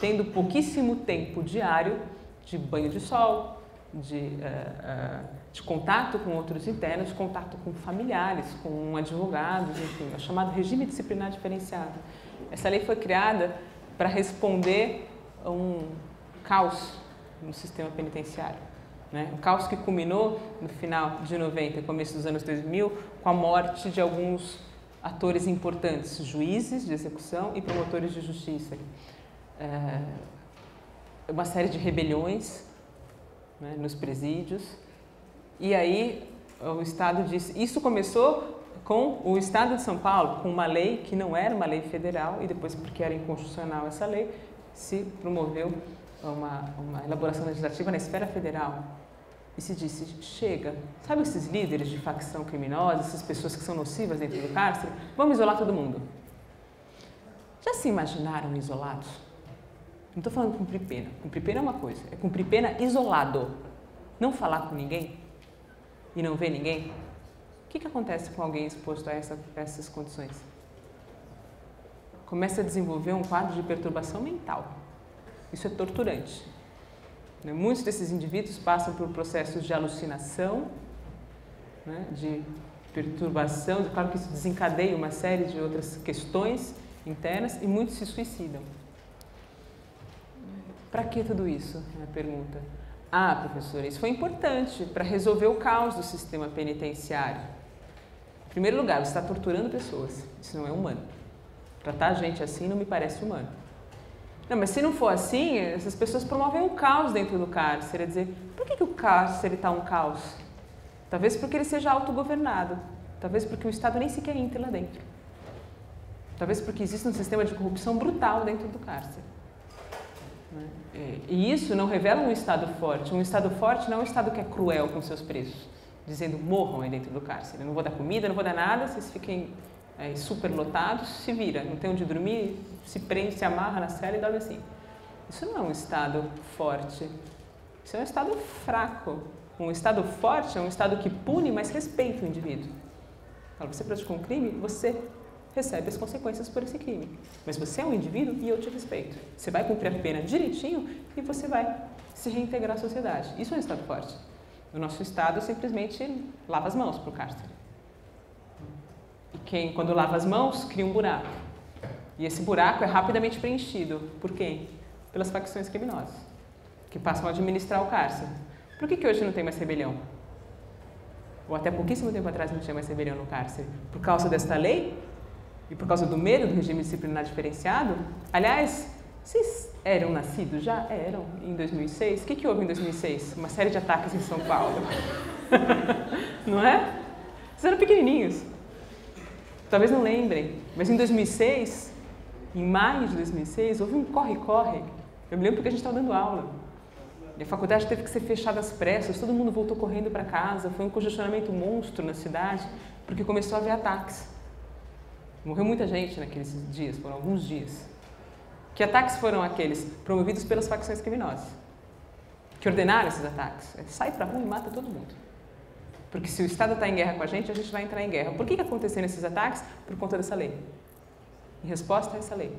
tendo pouquíssimo tempo diário de banho de sol, de, uh, de contato com outros internos, de contato com familiares, com advogados, enfim, é o chamado Regime Disciplinar Diferenciado. Essa lei foi criada para responder a um caos no sistema penitenciário, né? Um caos que culminou no final de noventa, começo dos anos dois mil, com a morte de alguns atores importantes, juízes de execução e promotores de justiça. É, uma série de rebeliões, né, nos presídios, e aí o Estado disse... Isso começou com o Estado de São Paulo, com uma lei que não era uma lei federal, e depois, porque era inconstitucional essa lei, se promoveu uma, uma elaboração legislativa na esfera federal. E se disse, chega, sabe esses líderes de facção criminosa, essas pessoas que são nocivas dentro do cárcere? Vamos isolar todo mundo. Já se imaginaram isolados? Não estou falando cumprir pena. Cumprir pena é uma coisa. É cumprir pena isolado. Não falar com ninguém e não ver ninguém. O que, que acontece com alguém exposto a, essa, a essas condições? Começa a desenvolver um quadro de perturbação mental. Isso é torturante. Muitos desses indivíduos passam por processos de alucinação, né, de perturbação, claro que isso desencadeia uma série de outras questões internas e muitos se suicidam. Para que tudo isso? É a pergunta. Ah, professora, isso foi importante para resolver o caos do sistema penitenciário. Em primeiro lugar, você está torturando pessoas, isso não é humano. Tratar a gente assim não me parece humano. Não, mas se não for assim, essas pessoas promovem um caos dentro do cárcere. É dizer, por que, que o cárcere está um caos? Talvez porque ele seja autogovernado. Talvez porque o Estado nem sequer entre lá dentro. Talvez porque existe um sistema de corrupção brutal dentro do cárcere. E isso não revela um Estado forte. Um Estado forte não é um Estado que é cruel com seus presos, dizendo, morram aí dentro do cárcere. Eu não vou dar comida, não vou dar nada, vocês fiquem... É, superlotados, se vira, não tem onde dormir, se prende, se amarra na cela e dorme assim. Isso não é um Estado forte, isso é um Estado fraco. Um Estado forte é um Estado que pune, mas respeita o indivíduo. Fala, você praticou um crime, você recebe as consequências por esse crime. Mas você é um indivíduo e eu te respeito. Você vai cumprir a pena direitinho e você vai se reintegrar à sociedade. Isso é um Estado forte. O nosso Estado simplesmente lava as mãos para o cárcere. Quem, quando lava as mãos, cria um buraco. E esse buraco é rapidamente preenchido. Por quem? Pelas facções criminosas, que passam a administrar o cárcere. Por que, que hoje não tem mais rebelião? Ou até pouquíssimo tempo atrás não tinha mais rebelião no cárcere? Por causa desta lei? E por causa do medo do regime disciplinar diferenciado? Aliás, vocês eram nascidos já? É, eram em dois mil e seis? O que, que houve em dois mil e seis? Uma série de ataques em São Paulo. Não é? Vocês eram pequenininhos. Talvez não lembrem, mas em dois mil e seis, em maio de dois mil e seis, houve um corre-corre. Eu me lembro porque a gente estava dando aula. E a faculdade teve que ser fechada às pressas, todo mundo voltou correndo para casa. Foi um congestionamento monstro na cidade, porque começou a haver ataques. Morreu muita gente naqueles dias, foram alguns dias. Que ataques foram aqueles? Promovidos pelas facções criminosas, que ordenaram esses ataques. É, sai para a rua e mata todo mundo. Porque se o Estado está em guerra com a gente, a gente vai entrar em guerra. Por que, que aconteceram esses ataques? Por conta dessa lei. Em resposta a essa lei.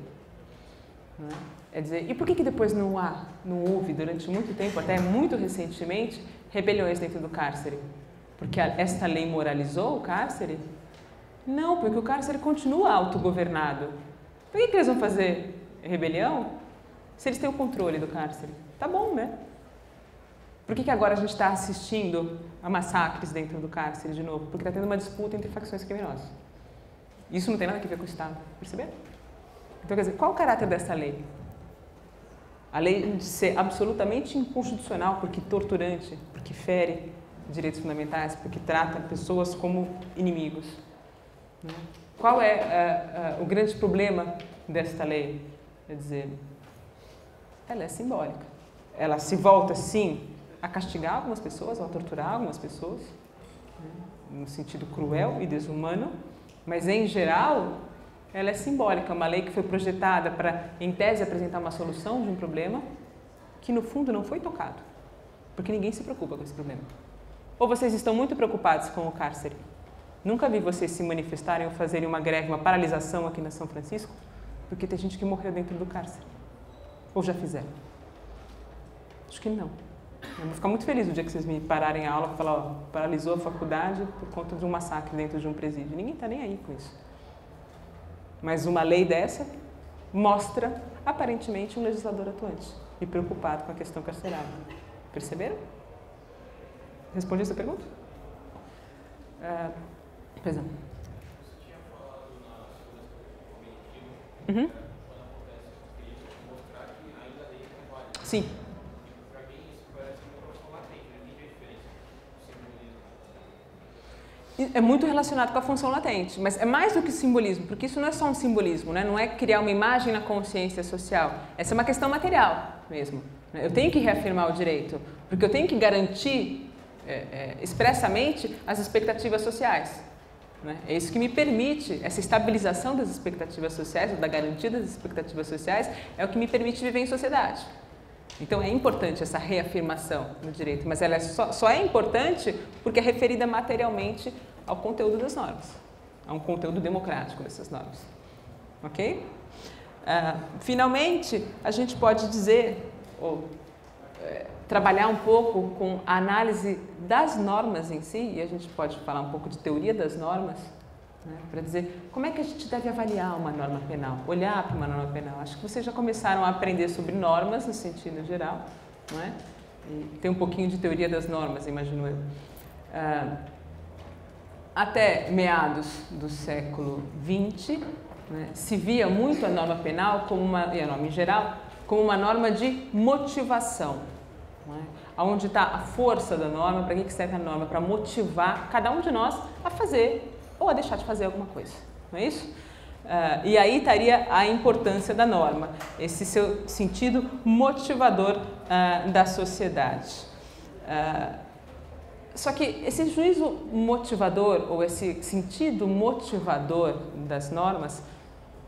Não é? É dizer, e por que, que depois não há, não houve durante muito tempo, até muito recentemente, rebeliões dentro do cárcere? Porque a, esta lei moralizou o cárcere? Não, porque o cárcere continua autogovernado. Por que, que eles vão fazer rebelião se eles têm o controle do cárcere? Tá bom, né? Por que, que agora a gente está assistindo a massacres dentro do cárcere de novo? Porque está tendo uma disputa entre facções criminosas. Isso não tem nada a ver com o Estado, perceberam? Então, quer dizer, qual o caráter dessa lei? A lei de ser absolutamente inconstitucional, porque torturante, porque fere direitos fundamentais, porque trata pessoas como inimigos. Qual é uh, uh, o grande problema desta lei? Quer dizer, ela é simbólica. Ela se volta, sim, a castigar algumas pessoas, ou a torturar algumas pessoas, né, no sentido cruel e desumano, mas em geral ela é simbólica, uma lei que foi projetada para, em tese, apresentar uma solução de um problema que no fundo não foi tocado, porque ninguém se preocupa com esse problema. Ou vocês estão muito preocupados com o cárcere? Nunca vi vocês se manifestarem ou fazerem uma greve, uma paralisação aqui na São Francisco, porque tem gente que morreu dentro do cárcere. Ou já fizeram? Acho que não. Eu vou ficar muito feliz no dia que vocês me pararem a aula e falar, ó, paralisou a faculdade por conta de um massacre dentro de um presídio. Ninguém está nem aí com isso. Mas uma lei dessa mostra, aparentemente, um legislador atuante e preocupado com a questão carcerária. Perceberam? Respondi essa pergunta? Uh, pois não. Você tinha falado na sobre o momento. Sim. Para mim, isso parece uma proporção latente, né? Que é diferente do simbolismo. É muito relacionado com a função latente, mas é mais do que simbolismo, porque isso não é só um simbolismo, né? Não é criar uma imagem na consciência social. Essa é uma questão material mesmo. Eu tenho que reafirmar o direito, porque eu tenho que garantir é, é, expressamente as expectativas sociais. Né? É isso que me permite, essa estabilização das expectativas sociais, ou da garantia das expectativas sociais, é o que me permite viver em sociedade. Então é importante essa reafirmação no direito, mas ela é só, só é importante porque é referida materialmente ao conteúdo das normas, a um conteúdo democrático dessas normas. Ok? Uh, finalmente, a gente pode dizer, ou é, trabalhar um pouco com a análise das normas em si, e a gente pode falar um pouco de teoria das normas, né, para dizer como é que a gente deve avaliar uma norma penal, olhar para uma norma penal. Acho que vocês já começaram a aprender sobre normas no sentido geral, não é? E tem um pouquinho de teoria das normas, imagino eu. Ah, até meados do século vinte, né, se via muito a norma penal, como uma, e a norma em geral, como uma norma de motivação, não é? Onde está a força da norma, para que serve a norma? Para motivar cada um de nós a fazer ou a deixar de fazer alguma coisa, não é isso? Uh, e aí estaria a importância da norma, esse seu sentido motivador uh, da sociedade. Uh, só que esse juízo motivador, ou esse sentido motivador das normas,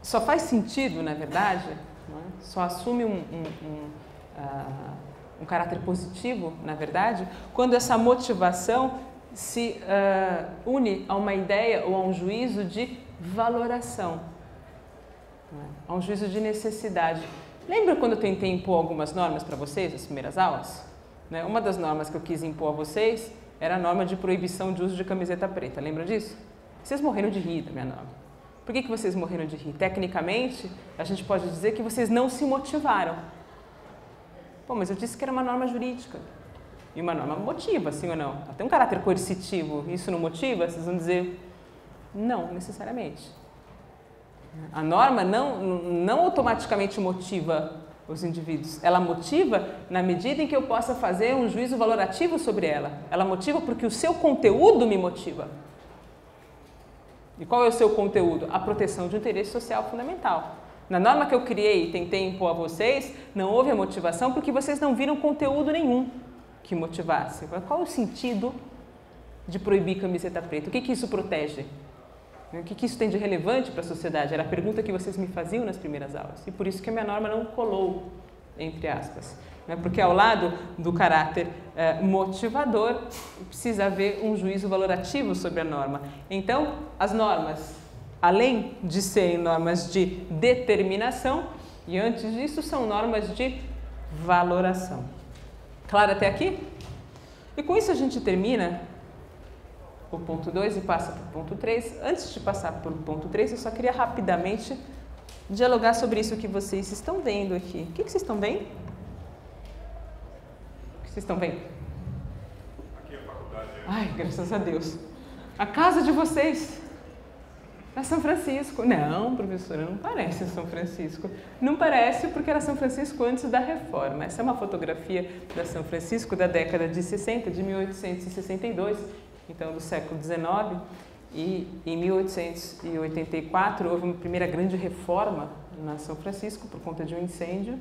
só faz sentido, na verdade, não é? Só assume um, um, um, uh, um caráter positivo, na verdade, quando essa motivação se uh, une a uma ideia ou a um juízo de valoração, a um juízo de necessidade. Lembra quando eu tentei impor algumas normas para vocês nas primeiras aulas? Né? Uma das normas que eu quis impor a vocês era a norma de proibição de uso de camiseta preta, lembra disso? Vocês morreram de rir da minha norma. Por que que vocês morreram de rir? Tecnicamente, a gente pode dizer que vocês não se motivaram. Pô, mas eu disse que era uma norma jurídica. E uma norma motiva, sim ou não? Ela tem um caráter coercitivo, isso não motiva? Vocês vão dizer, não, necessariamente. A norma não, não automaticamente motiva os indivíduos. Ela motiva na medida em que eu possa fazer um juízo valorativo sobre ela. Ela motiva porque o seu conteúdo me motiva. E qual é o seu conteúdo? A proteção de um interesse social fundamental. Na norma que eu criei e tentei impor a vocês, não houve a motivação porque vocês não viram conteúdo nenhum que motivasse. Qual é o sentido de proibir camiseta preta? O que que isso protege? O que que isso tem de relevante para a sociedade? Era a pergunta que vocês me faziam nas primeiras aulas. E por isso que a minha norma não colou, entre aspas. Porque ao lado do caráter motivador, precisa haver um juízo valorativo sobre a norma. Então, as normas, além de serem normas de determinação, e antes disso, são normas de valoração. Claro até aqui? E com isso a gente termina o ponto dois e passa para o ponto três. Antes de passar para o ponto três, eu só queria rapidamente dialogar sobre isso que vocês estão vendo aqui. O que que vocês estão vendo? O que vocês estão vendo? Aqui é a faculdade. Ai, graças a Deus. A casa de vocês. Era São Francisco. Não, professora, não parece São Francisco. Não parece porque era São Francisco antes da reforma. Essa é uma fotografia da São Francisco da década de sessenta, de mil oitocentos e sessenta e dois, então do século dezenove. E em mil oitocentos e oitenta e quatro houve uma primeira grande reforma na São Francisco por conta de um incêndio.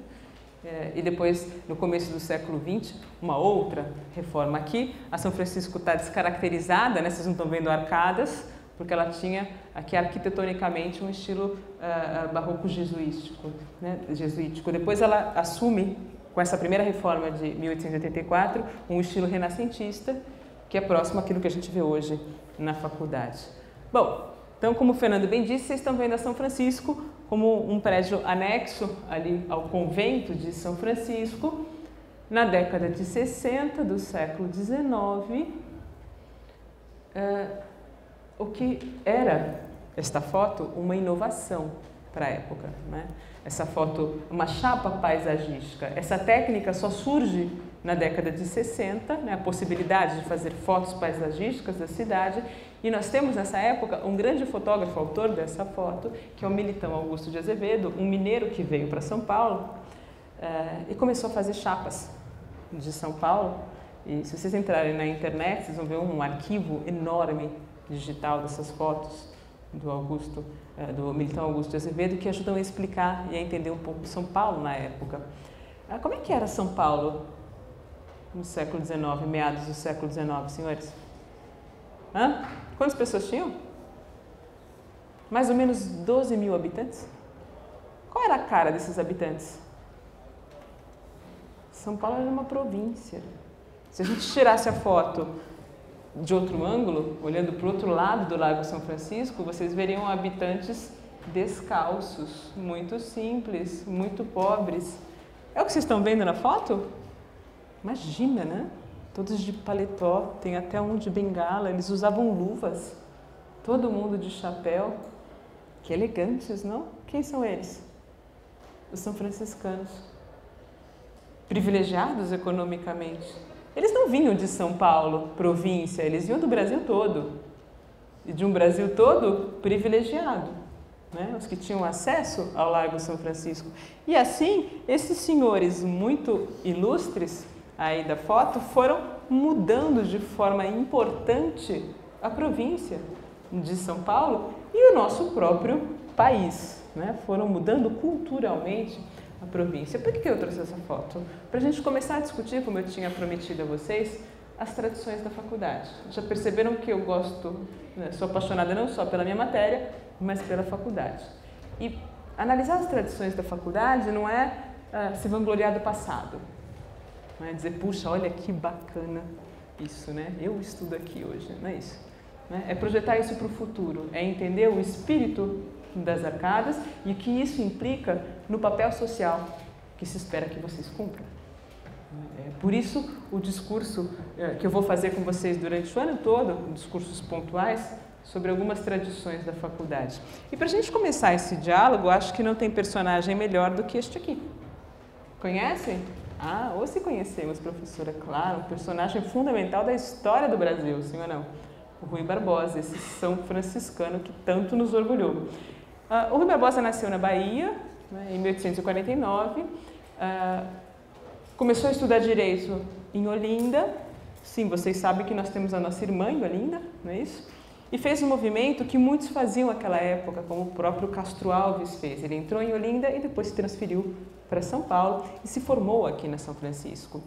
E depois, no começo do século vinte, uma outra reforma aqui. A São Francisco está descaracterizada, né? Vocês não estão vendo arcadas, porque ela tinha aqui arquitetonicamente um estilo uh, barroco jesuístico, né? jesuítico. Depois ela assume, com essa primeira reforma de mil oitocentos e oitenta e quatro, um estilo renascentista, que é próximo àquilo que a gente vê hoje na faculdade. Bom, então como o Fernando bem disse, vocês estão vendo a São Francisco como um prédio anexo ali ao Convento de São Francisco, Na década de sessenta do século dezenove, uh, o que era esta foto uma inovação para a época, né? Essa foto, uma chapa paisagística. Essa técnica só surge na década de sessenta, né? A possibilidade de fazer fotos paisagísticas da cidade. E nós temos nessa época um grande fotógrafo, autor dessa foto, que é o Militão Augusto de Azevedo, um mineiro que veio para São Paulo uh, e começou a fazer chapas de São Paulo. E se vocês entrarem na internet, vocês vão ver um arquivo enorme digital dessas fotos do Augusto, do Militão Augusto de Azevedo, que ajudam a explicar e a entender um pouco São Paulo na época. Como é que era São Paulo no século dezenove, meados do século dezenove, senhores? Hã? Quantas pessoas tinham? Mais ou menos doze mil habitantes? Qual era a cara desses habitantes? São Paulo era uma província. Se a gente tirasse a foto de outro ângulo, olhando para o outro lado do Largo São Francisco, vocês veriam habitantes descalços, muito simples, muito pobres. É o que vocês estão vendo na foto? Imagina, né? Todos de paletó, tem até um de bengala, eles usavam luvas, todo mundo de chapéu. Que elegantes, não? Quem são eles? Os são franciscanos. Privilegiados economicamente. Eles não vinham de São Paulo, província, eles vinham do Brasil todo. E de um Brasil todo privilegiado, né? Os que tinham acesso ao Largo São Francisco. E assim, esses senhores muito ilustres aí da foto foram mudando de forma importante a província de São Paulo e o nosso próprio país, né? Foram mudando culturalmente a província. Por que eu trouxe essa foto? Para a gente começar a discutir, como eu tinha prometido a vocês, as tradições da faculdade. Já perceberam que eu gosto, né, sou apaixonada não só pela minha matéria, mas pela faculdade. E analisar as tradições da faculdade não é uh, se vangloriar do passado, não é dizer, puxa, olha que bacana isso, né? Eu estudo aqui hoje, não é isso? Né? É projetar isso para o futuro, é entender o espírito das arcadas e o que isso implica no papel social que se espera que vocês cumpram. É por isso o discurso que eu vou fazer com vocês durante o ano todo, discursos pontuais sobre algumas tradições da faculdade. E para a gente começar esse diálogo, acho que não tem personagem melhor do que este aqui. Conhecem? Ah, ou se conhecemos, professora, claro, um personagem fundamental da história do Brasil, sim ou não? O Rui Barbosa, esse são franciscano que tanto nos orgulhou. Uh, o Rui Barbosa nasceu na Bahia, né, em mil oitocentos e quarenta e nove, uh, começou a estudar Direito em Olinda, sim, vocês sabem que nós temos a nossa irmã em Olinda, não é isso? E fez um movimento que muitos faziam naquela época, como o próprio Castro Alves fez. Ele entrou em Olinda e depois se transferiu para São Paulo e se formou aqui na São Francisco.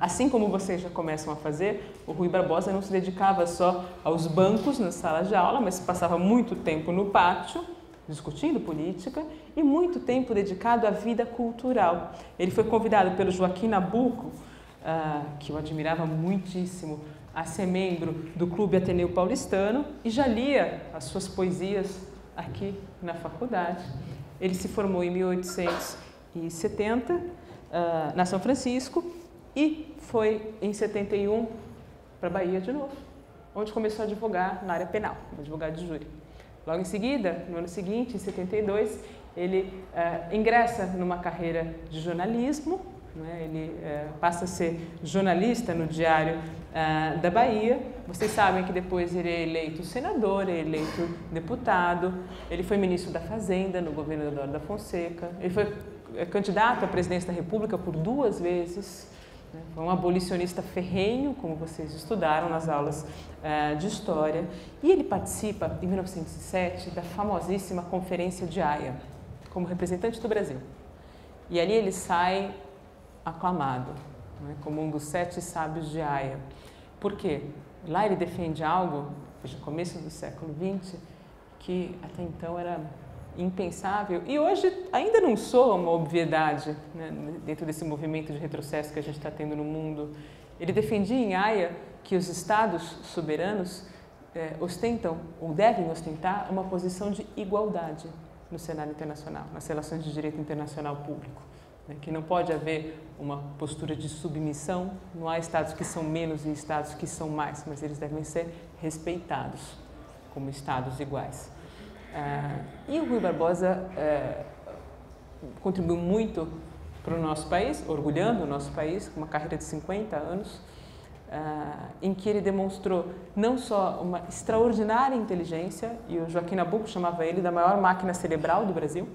Assim como vocês já começam a fazer, o Rui Barbosa não se dedicava só aos bancos na sala de aula, mas passava muito tempo no pátio, discutindo política, e muito tempo dedicado à vida cultural. Ele foi convidado pelo Joaquim Nabuco, que eu admirava muitíssimo, a ser membro do Clube Ateneu Paulistano, e já lia as suas poesias aqui na faculdade. Ele se formou em mil oitocentos e setenta, na São Francisco, e foi em setenta e um para a Bahia de novo, onde começou a advogar na área penal, advogado de júri. Logo em seguida, no ano seguinte, em setenta e dois, ele uh, ingressa numa carreira de jornalismo, né? Ele uh, passa a ser jornalista no Diário uh, da Bahia. Vocês sabem que depois ele é eleito senador, é eleito deputado, ele foi ministro da Fazenda no governo Deodoro da Fonseca, ele foi candidato à presidência da República por duas vezes. Foi um abolicionista ferrenho, como vocês estudaram nas aulas uh, de História. E ele participa, em mil novecentos e sete, da famosíssima Conferência de Haia, como representante do Brasil. E ali ele sai aclamado, né, como um dos sete sábios de Haia. Por quê? Lá ele defende algo, desde o começo do século vinte, que até então era impensável, e hoje ainda não soa uma obviedade, né, dentro desse movimento de retrocesso que a gente está tendo no mundo. Ele defendia em Haia que os estados soberanos eh, ostentam, ou devem ostentar, uma posição de igualdade no cenário internacional, nas relações de direito internacional público. né? Que não pode haver uma postura de submissão, não há estados que são menos e estados que são mais, mas eles devem ser respeitados como estados iguais. Ah, e o Rui Barbosa eh, contribuiu muito para o nosso país, orgulhando o nosso país, com uma carreira de cinquenta anos, ah, em que ele demonstrou não só uma extraordinária inteligência, e o Joaquim Nabuco chamava ele da maior máquina cerebral do Brasil,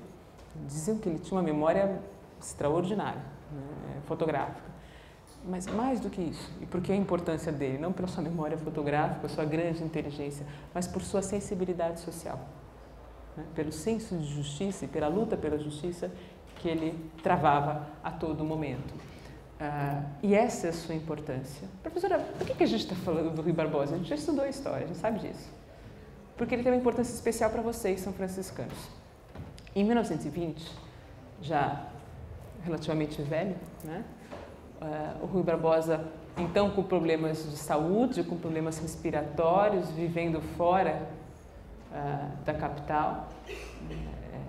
diziam que ele tinha uma memória extraordinária, né, fotográfica. Mas mais do que isso, e por que a importância dele? Não pela sua memória fotográfica, sua grande inteligência, mas por sua sensibilidade social, né, pelo senso de justiça e pela luta pela justiça que ele travava a todo momento. Ah, e essa é a sua importância. Professora, por que a gente está falando do Rui Barbosa? A gente já estudou a história, a gente sabe disso. Porque ele tem uma importância especial para vocês, são franciscanos. Em mil novecentos e vinte, já relativamente velho, né? Uh, o Rui Barbosa, então com problemas de saúde, com problemas respiratórios, vivendo fora uh, da capital, uh,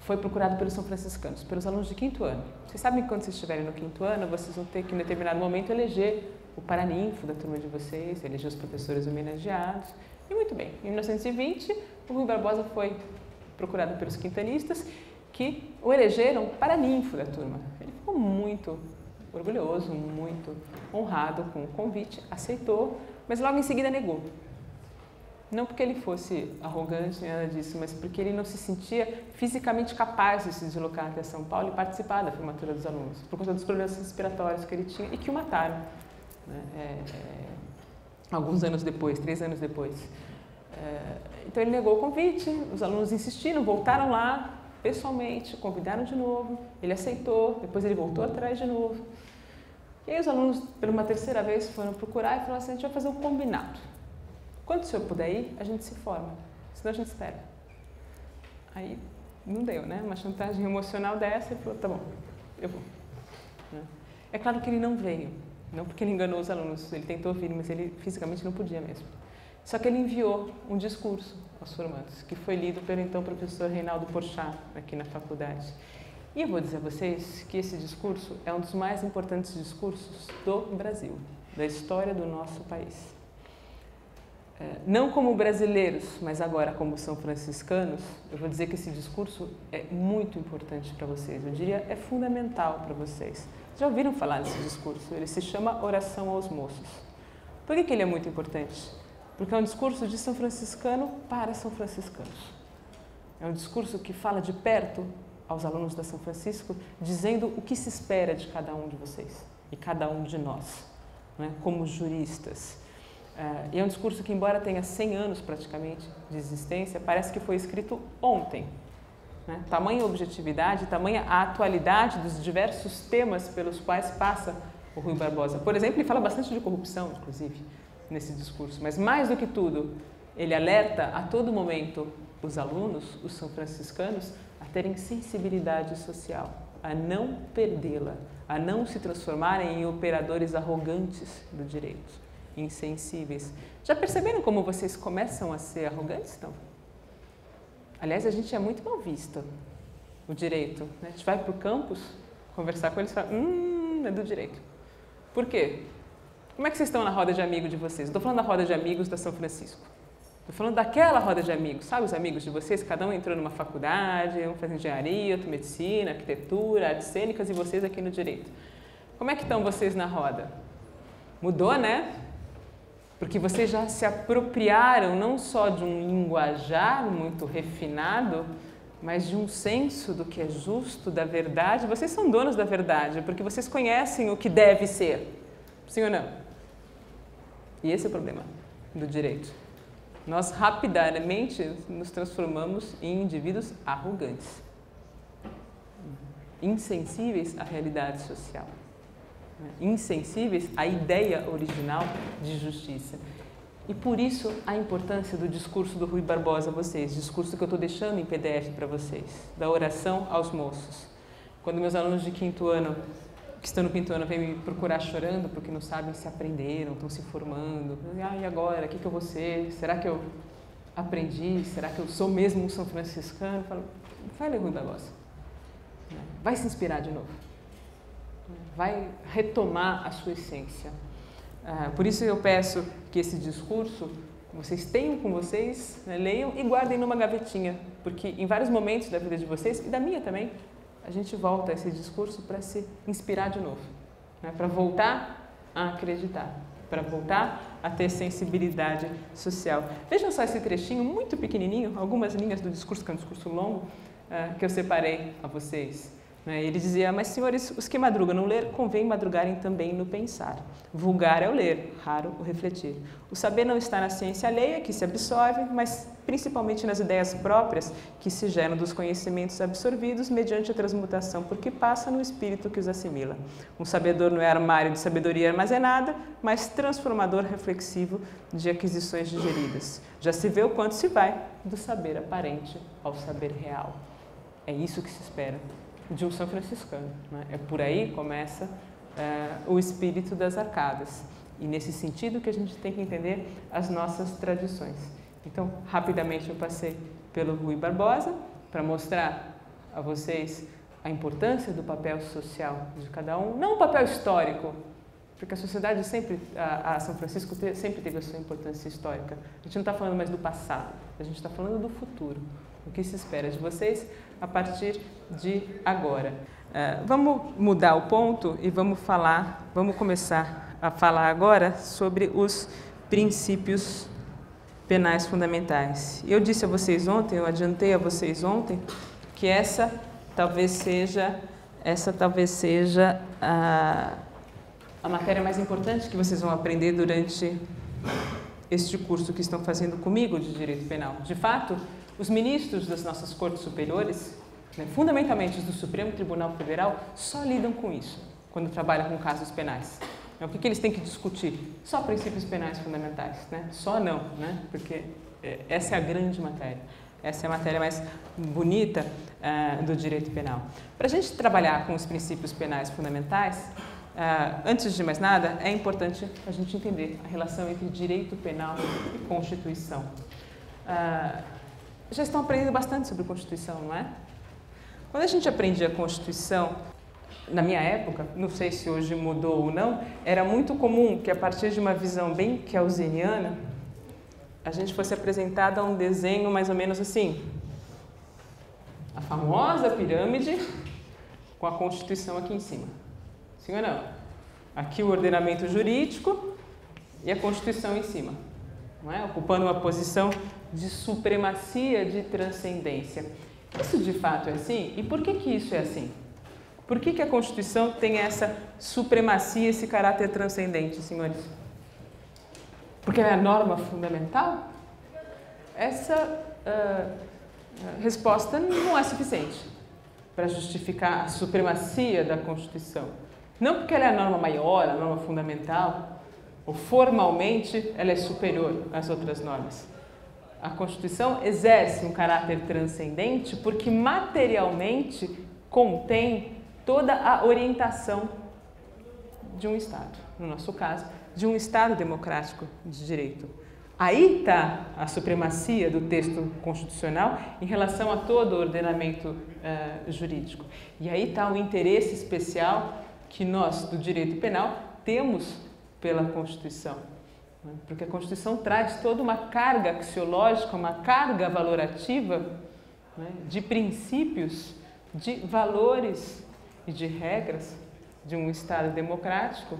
foi procurado pelos são franciscanos, pelos alunos de quinto ano. Vocês sabem que quando vocês estiverem no quinto ano, vocês vão ter que, em determinado momento, eleger o paraninfo da turma de vocês, eleger os professores homenageados. E muito bem, em mil novecentos e vinte, o Rui Barbosa foi procurado pelos quintanistas, que o elegeram paraninfo da turma. Ele ficou muito orgulhoso, muito honrado com o convite, aceitou, mas logo em seguida negou. Não porque ele fosse arrogante, nem nada disso, mas porque ele não se sentia fisicamente capaz de se deslocar até São Paulo e participar da formatura dos alunos, por conta dos problemas respiratórios que ele tinha e que o mataram, né? é, é, alguns anos depois, três anos depois. Então ele negou o convite, os alunos insistiram, voltaram lá pessoalmente, convidaram de novo, ele aceitou, depois ele voltou atrás de novo. E aí os alunos, por uma terceira vez, foram procurar e falaram assim: a gente vai fazer um combinado. Quando o senhor puder ir, a gente se forma, senão a gente espera. Aí não deu, né? Uma chantagem emocional dessa, ele falou: tá bom, eu vou. É claro que ele não veio, não porque ele enganou os alunos, ele tentou vir, mas ele fisicamente não podia mesmo. Só que ele enviou um discurso aos formandos, que foi lido pelo então professor Reinaldo Porchat, aqui na faculdade. E eu vou dizer a vocês que esse discurso é um dos mais importantes discursos do Brasil, da história do nosso país. Não como brasileiros, mas agora como são franciscanos, eu vou dizer que esse discurso é muito importante para vocês, eu diria é fundamental para vocês. Já ouviram falar desse discurso? Ele se chama Oração aos Moços. Por que que ele é muito importante? Porque é um discurso de são franciscano para são franciscanos. É um discurso que fala de perto aos alunos da São Francisco, dizendo o que se espera de cada um de vocês e cada um de nós, né, como juristas. Uh, e é um discurso que, embora tenha cem anos praticamente de existência, parece que foi escrito ontem. Né? Tamanha objetividade, tamanha a atualidade dos diversos temas pelos quais passa o Rui Barbosa. Por exemplo, ele fala bastante de corrupção, inclusive, nesse discurso, mas mais do que tudo, ele alerta a todo momento os alunos, os são franciscanos, a terem sensibilidade social, a não perdê-la, a não se transformarem em operadores arrogantes do direito, insensíveis. Já perceberam como vocês começam a ser arrogantes? Não? Aliás, a gente é muito mal visto, o direito, né? A gente vai para o campus conversar com eles e fala: hum, é do direito. Por quê? Como é que vocês estão na roda de amigos de vocês? Estou falando da roda de amigos da São Francisco. Estou falando daquela roda de amigos, sabe os amigos de vocês? Cada um entrou numa faculdade, um faz engenharia, outro medicina, arquitetura, artes cênicas e vocês aqui no direito. Como é que estão vocês na roda? Mudou, né? Porque vocês já se apropriaram não só de um linguajar muito refinado, mas de um senso do que é justo, da verdade. Vocês são donos da verdade, porque vocês conhecem o que deve ser. Sim ou não? E esse é o problema do direito. Nós rapidamente nos transformamos em indivíduos arrogantes, insensíveis à realidade social, insensíveis à ideia original de justiça. E por isso a importância do discurso do Rui Barbosa a vocês, discurso que eu estou deixando em P D F para vocês, da Oração aos Moços. Quando meus alunos de quinto ano que estão no quinto ano, vem me procurar chorando porque não sabem se aprenderam, estão se formando. Ah, e agora? O que, que eu vou ser? Será que eu aprendi? Será que eu sou mesmo um são franciscano? Eu falo, vai ler Rui Barbosa. Vai se inspirar de novo. vai retomar a sua essência. Ah, por isso eu peço que esse discurso vocês tenham com vocês, né, leiam e guardem numa gavetinha, porque em vários momentos da vida de vocês, e da minha também, a gente volta a esse discurso para se inspirar de novo, né, para voltar a acreditar, para voltar a ter sensibilidade social. Vejam só esse trechinho muito pequenininho, algumas linhas do discurso, que é um discurso longo, uh, que eu separei a vocês. Né? Ele dizia, mas senhores, os que madrugam no ler, convém madrugarem também no pensar. Vulgar é o ler, raro o refletir. O saber não está na ciência alheia, que se absorve, mas principalmente nas ideias próprias, que se geram dos conhecimentos absorvidos mediante a transmutação, porque passa no espírito que os assimila. Um sabedor não é armário de sabedoria armazenada, mas transformador reflexivo de aquisições digeridas. Já se vê o quanto se vai do saber aparente ao saber real. É isso que se espera de um São Franciscano, né? É por aí começa uh, o espírito das arcadas, e nesse sentido que a gente tem que entender as nossas tradições. Então, rapidamente eu passei pelo Rui Barbosa para mostrar a vocês a importância do papel social de cada um, não o papel histórico, porque a sociedade sempre, a, a São Francisco te, sempre teve a sua importância histórica. A gente não está falando mais do passado, a gente está falando do futuro. O que se espera de vocês a partir de agora. Uh, vamos mudar o ponto e vamos falar, vamos começar a falar agora sobre os princípios penais fundamentais. Eu disse a vocês ontem, eu adiantei a vocês ontem, que essa talvez seja, essa talvez seja a, a matéria mais importante que vocês vão aprender durante este curso que estão fazendo comigo de Direito Penal. De fato, os ministros das nossas cortes superiores, né, fundamentalmente os do Supremo Tribunal Federal, só lidam com isso quando trabalham com casos penais. Então, o que, que eles têm que discutir? Só princípios penais fundamentais, né? Só não, né? Porque é, essa é a grande matéria, essa é a matéria mais bonita uh, do direito penal. Para a gente trabalhar com os princípios penais fundamentais, uh, antes de mais nada, é importante a gente entender a relação entre direito penal e Constituição. Uh, Já estão aprendendo bastante sobre a Constituição, não é? Quando a gente aprendia a Constituição, na minha época, não sei se hoje mudou ou não, era muito comum que a partir de uma visão bem keynesiana, a gente fosse apresentada a um desenho mais ou menos assim. A famosa pirâmide com a Constituição aqui em cima. Sim ou não? Aqui o ordenamento jurídico e a Constituição em cima, não é? Ocupando uma posição de supremacia, de transcendência. Isso de fato é assim? E por que que isso é assim? Por que que a Constituição tem essa supremacia, esse caráter transcendente, senhores? Porque é a norma fundamental? Essa uh, resposta não é suficiente para justificar a supremacia da Constituição. Não porque ela é a norma maior, a norma fundamental, ou formalmente ela é superior às outras normas. A Constituição exerce um caráter transcendente porque materialmente contém toda a orientação de um Estado, no nosso caso, de um Estado democrático de direito. Aí está a supremacia do texto constitucional em relação a todo o ordenamento uh, jurídico. E aí está o interesse especial que nós, do direito penal, temos pela Constituição. Porque a Constituição traz toda uma carga axiológica, uma carga valorativa, né, de princípios, de valores e de regras de um Estado democrático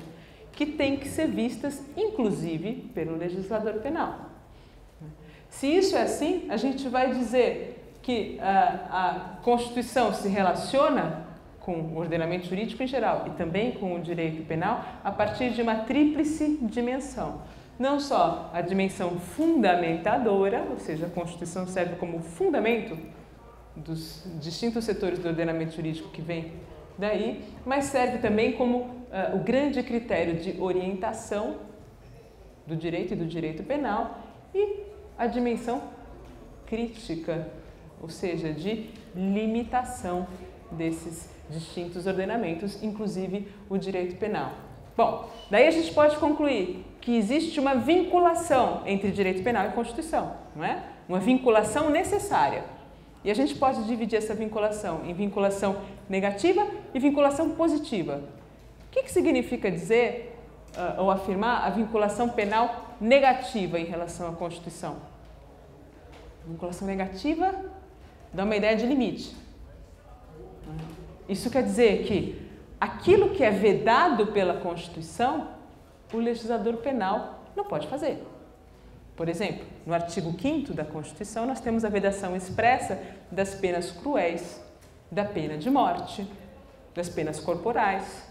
que tem que ser vistas, inclusive, pelo legislador penal. Se isso é assim, a gente vai dizer que a, a Constituição se relaciona com o ordenamento jurídico em geral e também com o direito penal a partir de uma tríplice dimensão. Não só a dimensão fundamentadora, ou seja, a Constituição serve como fundamento dos distintos setores do ordenamento jurídico que vem daí, mas serve também como uh, o grande critério de orientação do direito e do direito penal, e a dimensão crítica, ou seja, de limitação desses distintos ordenamentos, inclusive o direito penal. Bom, daí a gente pode concluir que existe uma vinculação entre direito penal e Constituição, não é? Uma vinculação necessária. E a gente pode dividir essa vinculação em vinculação negativa e vinculação positiva. O que, que significa dizer uh, ou afirmar a vinculação penal negativa em relação à Constituição? Vinculação negativa dá uma ideia de limite. Isso quer dizer que aquilo que é vedado pela Constituição, o legislador penal não pode fazer. Por exemplo, no artigo quinto da Constituição, nós temos a vedação expressa das penas cruéis, da pena de morte, das penas corporais.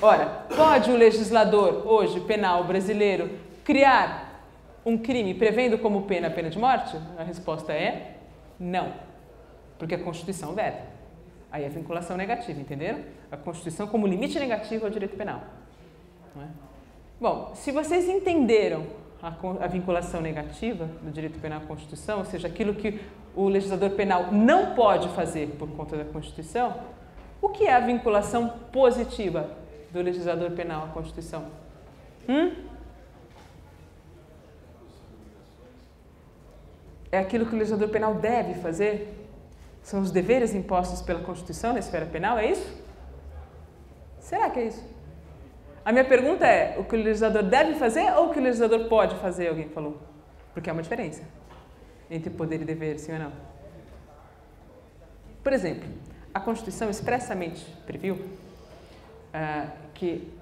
Ora, pode o legislador, hoje, penal brasileiro, criar um crime prevendo como pena a pena de morte? A resposta é não, porque a Constituição veda. Aí a vinculação negativa, entenderam? A Constituição como limite negativo ao direito penal. Não é? Bom, se vocês entenderam a, a vinculação negativa do direito penal à Constituição, ou seja, aquilo que o legislador penal não pode fazer por conta da Constituição, o que é a vinculação positiva do legislador penal à Constituição? Hum? É aquilo que o legislador penal deve fazer? São os deveres impostos pela Constituição na esfera penal, é isso? Será que é isso? A minha pergunta é, o que o legislador deve fazer ou o que o legislador pode fazer, alguém falou? Porque há uma diferença entre poder e dever, sim ou não? Por exemplo, a Constituição expressamente previu ah, que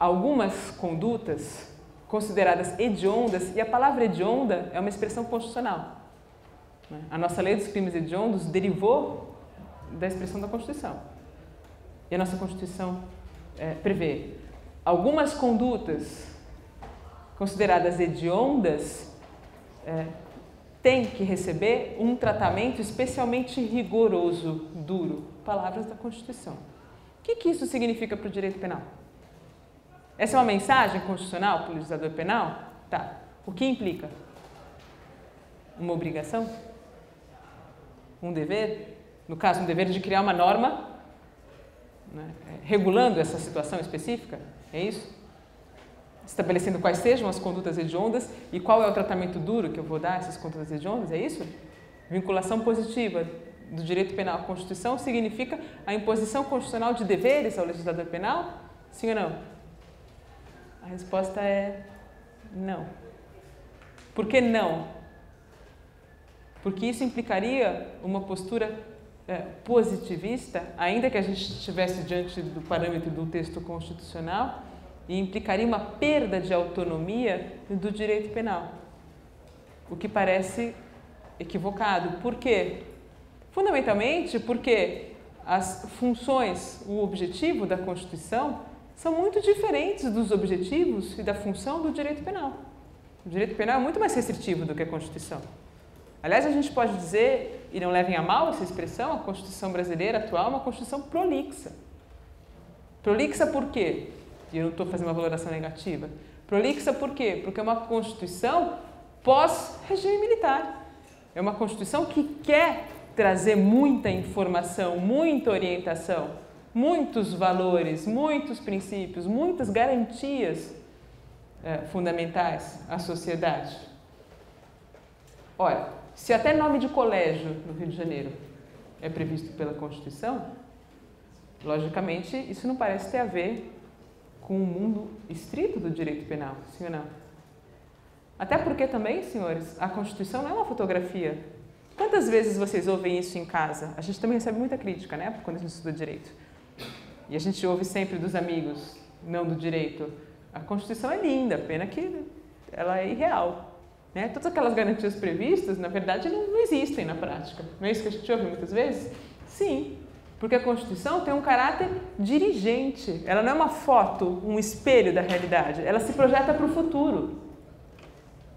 algumas condutas consideradas hediondas, e a palavra hedionda é uma expressão constitucional. A nossa Lei dos Crimes Hediondos derivou da expressão da Constituição. E a nossa Constituição é, prevê algumas condutas consideradas hediondas é, têm que receber um tratamento especialmente rigoroso, duro. Palavras da Constituição. O que, que isso significa para o direito penal? Essa é uma mensagem constitucional para o legislador penal? Tá. O que implica? Uma obrigação? Um dever, no caso, um dever de criar uma norma, né, regulando essa situação específica, é isso? Estabelecendo quais sejam as condutas hediondas e qual é o tratamento duro que eu vou dar a essas condutas hediondas, é isso? Vinculação positiva do direito penal à Constituição significa a imposição constitucional de deveres ao legislador penal? Sim ou não? A resposta é não. Por que não? Porque isso implicaria uma postura é, positivista, ainda que a gente estivesse diante do parâmetro do texto constitucional, e implicaria uma perda de autonomia do direito penal, o que parece equivocado. Por quê? Fundamentalmente porque as funções, o objetivo da Constituição, são muito diferentes dos objetivos e da função do direito penal. O direito penal é muito mais restritivo do que a Constituição. Aliás, a gente pode dizer, e não levem a mal essa expressão, a Constituição brasileira atual é uma Constituição prolixa. Prolixa por quê? E eu não estou fazendo uma valoração negativa. Prolixa por quê? Porque é uma Constituição pós-regime militar. É uma Constituição que quer trazer muita informação, muita orientação, muitos valores, muitos princípios, muitas garantias eh, fundamentais à sociedade. Olha, se até nome de colégio no Rio de Janeiro é previsto pela Constituição, logicamente isso não parece ter a ver com o mundo estrito do direito penal, sim ou não? Até porque também, senhores, a Constituição não é uma fotografia. Quantas vezes vocês ouvem isso em casa? A gente também recebe muita crítica, né, quando a gente estuda direito. E a gente ouve sempre dos amigos, não do direito. A Constituição é linda, pena que ela é irreal. Né? Todas aquelas garantias previstas, na verdade, não, não existem na prática. Não é isso que a gente ouve muitas vezes? Sim, porque a Constituição tem um caráter dirigente. Ela não é uma foto, um espelho da realidade. Ela se projeta para o futuro.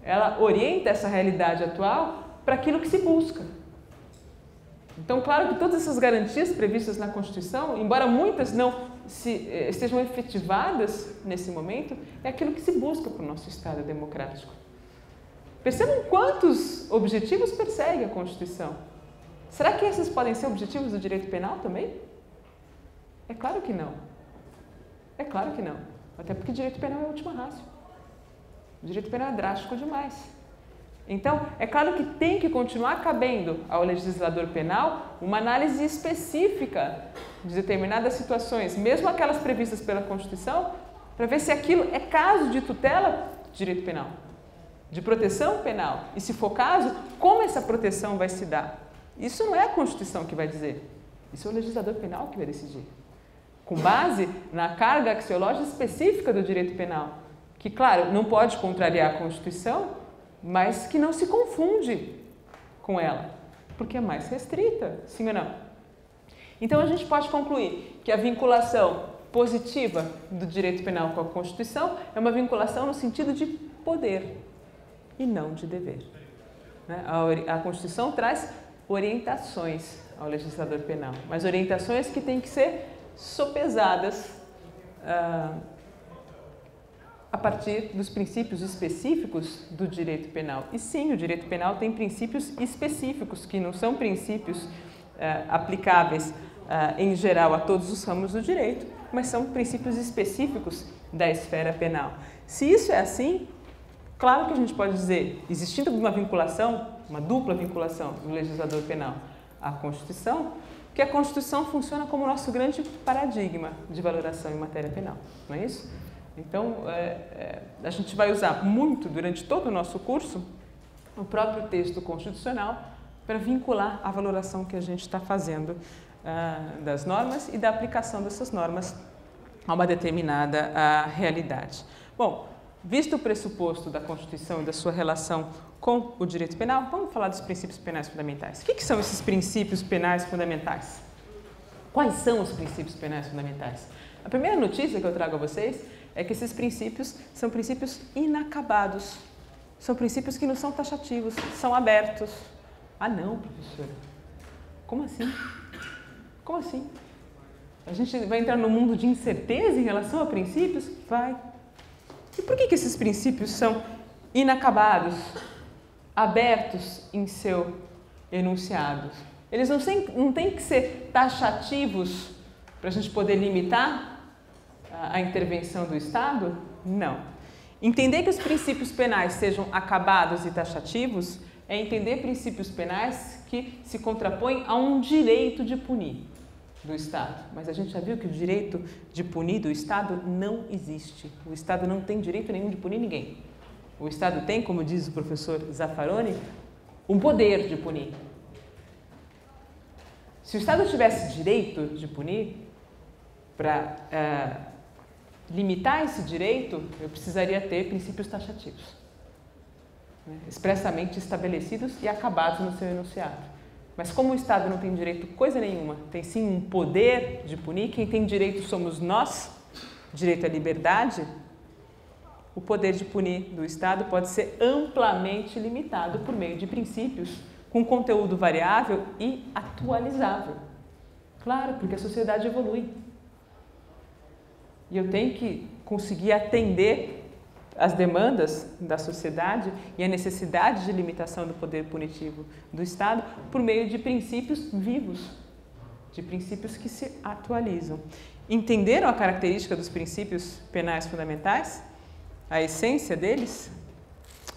Ela orienta essa realidade atual para aquilo que se busca. Então, claro que todas essas garantias previstas na Constituição, embora muitas não se, estejam efetivadas nesse momento, é aquilo que se busca para o nosso Estado democrático. Percebam quantos objetivos persegue a Constituição. Será que esses podem ser objetivos do direito penal também? É claro que não. É claro que não. Até porque direito penal é a última ratio. O direito penal é drástico demais. Então, é claro que tem que continuar cabendo ao legislador penal uma análise específica de determinadas situações, mesmo aquelas previstas pela Constituição, para ver se aquilo é caso de tutela de direito penal, de proteção penal, e se for caso, como essa proteção vai se dar. Isso não é a Constituição que vai dizer, isso é o legislador penal que vai decidir, com base na carga axiológica específica do direito penal, que, claro, não pode contrariar a Constituição, mas que não se confunde com ela, porque é mais restrita, sim ou não? Então a gente pode concluir que a vinculação positiva do direito penal com a Constituição é uma vinculação no sentido de poder e não de dever. A Constituição traz orientações ao legislador penal, mas orientações que têm que ser sopesadas ah, a partir dos princípios específicos do direito penal. E sim, o direito penal tem princípios específicos, que não são princípios ah, aplicáveis ah, em geral a todos os ramos do direito, mas são princípios específicos da esfera penal. Se isso é assim, claro que a gente pode dizer, existindo uma vinculação, uma dupla vinculação do legislador penal à Constituição, que a Constituição funciona como nosso grande paradigma de valoração em matéria penal, não é isso? Então, é, é, a gente vai usar muito, durante todo o nosso curso, o próprio texto constitucional para vincular a valoração que a gente está fazendo uh, das normas e da aplicação dessas normas a uma determinada uh, realidade. Bom, visto o pressuposto da Constituição e da sua relação com o direito penal, vamos falar dos princípios penais fundamentais. O que, que são esses princípios penais fundamentais? Quais são os princípios penais fundamentais? A primeira notícia que eu trago a vocês é que esses princípios são princípios inacabados, são princípios que não são taxativos, são abertos. Ah não, professora, como assim? Como assim? A gente vai entrar num mundo de incerteza em relação a princípios? Vai. E por que que esses princípios são inacabados, abertos em seu enunciado? Eles não, sem, não têm que ser taxativos para a gente poder limitar a intervenção do Estado? Não. Entender que os princípios penais sejam acabados e taxativos é entender princípios penais que se contrapõem a um direito de punir do Estado. Mas a gente já viu que o direito de punir do Estado não existe. O Estado não tem direito nenhum de punir ninguém. O Estado tem, como diz o professor Zaffaroni, um poder de punir. Se o Estado tivesse direito de punir, para uh, limitar esse direito, eu precisaria ter princípios taxativos, né, expressamente estabelecidos e acabados no seu enunciado. Mas como o Estado não tem direito coisa nenhuma, tem sim um poder de punir, quem tem direito somos nós, direito à liberdade, o poder de punir do Estado pode ser amplamente limitado por meio de princípios com conteúdo variável e atualizável. Claro, porque a sociedade evolui. E eu tenho que conseguir atender as demandas da sociedade e a necessidade de limitação do poder punitivo do Estado por meio de princípios vivos, de princípios que se atualizam. Entenderam a característica dos princípios penais fundamentais? A essência deles?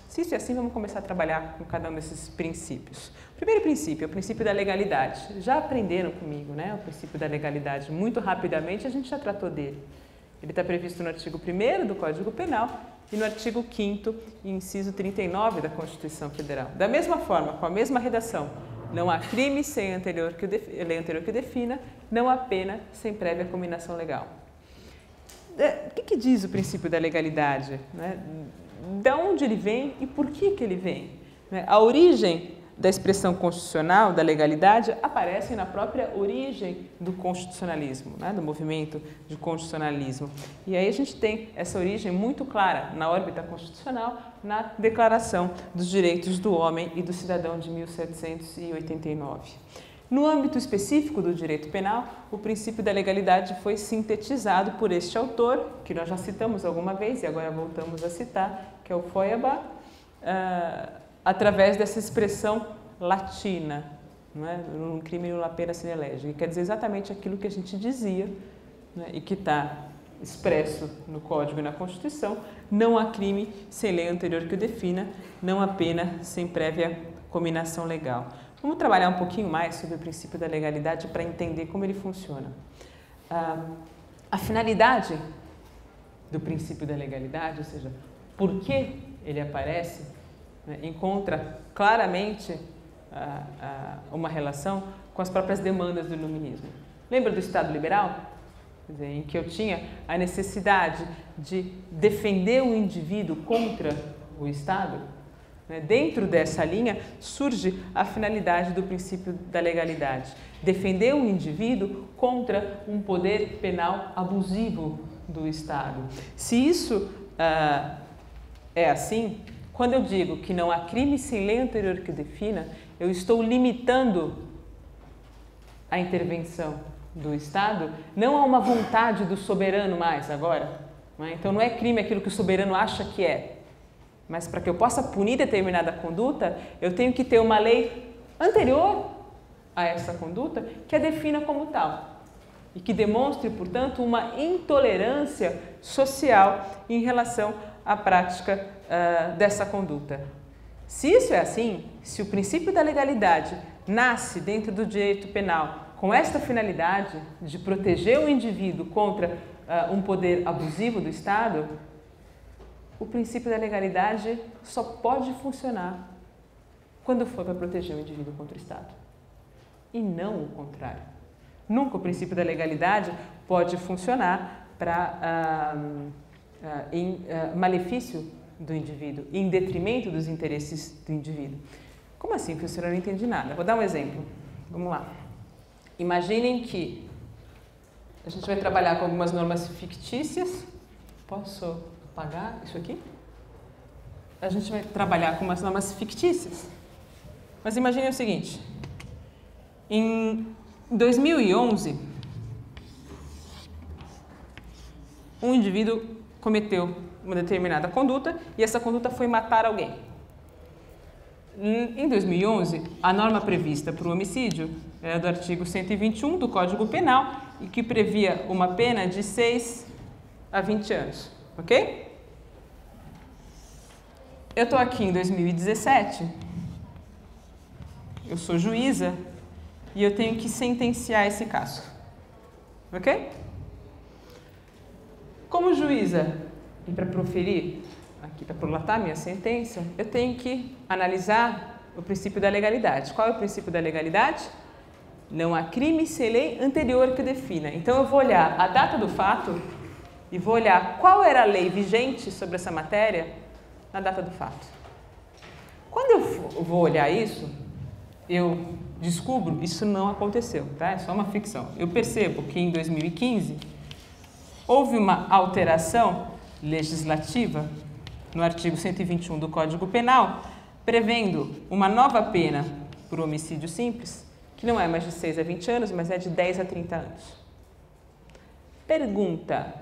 Se isso é assim, vamos começar a trabalhar com cada um desses princípios. O primeiro princípio é o princípio da legalidade. Já aprenderam comigo, né? O princípio da legalidade. Muito rapidamente a gente já tratou dele. Ele está previsto no artigo primeiro do Código Penal e no artigo quinto, inciso trinta e nove da Constituição Federal. Da mesma forma, com a mesma redação, não há crime sem anterior que o defi- lei anterior que o defina, não há pena sem prévia cominação legal. O que, que diz o princípio da legalidade? Né? Da onde ele vem e por que, que ele vem? Né? A origem da expressão constitucional, da legalidade, aparecem na própria origem do constitucionalismo, né? Do movimento de constitucionalismo. E aí a gente tem essa origem muito clara na órbita constitucional, na Declaração dos Direitos do Homem e do Cidadão de mil setecentos e oitenta e nove. No âmbito específico do direito penal, o princípio da legalidade foi sintetizado por este autor, que nós já citamos alguma vez e agora voltamos a citar, que é o Feuerbach, uh, através dessa expressão latina, não é? Um crime nulla pena sine lege, que quer dizer exatamente aquilo que a gente dizia, né? E que está expresso no Código e na Constituição, não há crime sem lei anterior que o defina, não há pena sem prévia cominação legal. Vamos trabalhar um pouquinho mais sobre o princípio da legalidade para entender como ele funciona. Ah, a finalidade do princípio da legalidade, ou seja, por que ele aparece, né, encontra claramente ah, ah, uma relação com as próprias demandas do iluminismo. Lembra do Estado liberal? Quer dizer, em que eu tinha a necessidade de defender o indivíduo contra o Estado, né? Dentro dessa linha surge a finalidade do princípio da legalidade, defender o indivíduo contra um poder penal abusivo do Estado. Se isso ah, é assim, quando eu digo que não há crime sem lei anterior que defina, eu estou limitando a intervenção do Estado, não há uma vontade do soberano mais agora. Né? Então, não é crime aquilo que o soberano acha que é. Mas para que eu possa punir determinada conduta, eu tenho que ter uma lei anterior a essa conduta que a defina como tal. E que demonstre, portanto, uma intolerância social em relação à prática uh, dessa conduta. Se isso é assim, se o princípio da legalidade nasce dentro do direito penal com esta finalidade de proteger o indivíduo contra uh, um poder abusivo do Estado, o princípio da legalidade só pode funcionar quando for para proteger o indivíduo contra o Estado, e não o contrário. Nunca o princípio da legalidade pode funcionar para, uh, uh, em uh, malefício do indivíduo, em detrimento dos interesses do indivíduo. Como assim, que o senhor não entende nada? Vou dar um exemplo. Vamos lá. Imaginem que a gente vai trabalhar com algumas normas fictícias. Posso apagar isso aqui? A gente vai trabalhar com umas normas fictícias. Mas imaginem o seguinte. Em dois mil e onze, um indivíduo cometeu uma determinada conduta e essa conduta foi matar alguém. Em dois mil e onze, a norma prevista para o homicídio era do artigo cento e vinte e um do Código Penal e que previa uma pena de seis a vinte anos, ok? Eu estou aqui em dois mil e dezessete, eu sou juíza e eu tenho que sentenciar esse caso, ok? Como juíza, e para proferir, aqui para prolatar minha sentença, eu tenho que analisar o princípio da legalidade. Qual é o princípio da legalidade? Não há crime sem lei anterior que defina. Então, eu vou olhar a data do fato e vou olhar qual era a lei vigente sobre essa matéria na data do fato. Quando eu vou olhar isso, eu descubro que isso não aconteceu, tá? É só uma ficção. Eu percebo que em dois mil e quinze houve uma alteração legislativa no artigo cento e vinte e um do Código Penal, prevendo uma nova pena por homicídio simples, que não é mais de seis a vinte anos, mas é de dez a trinta anos. Pergunta,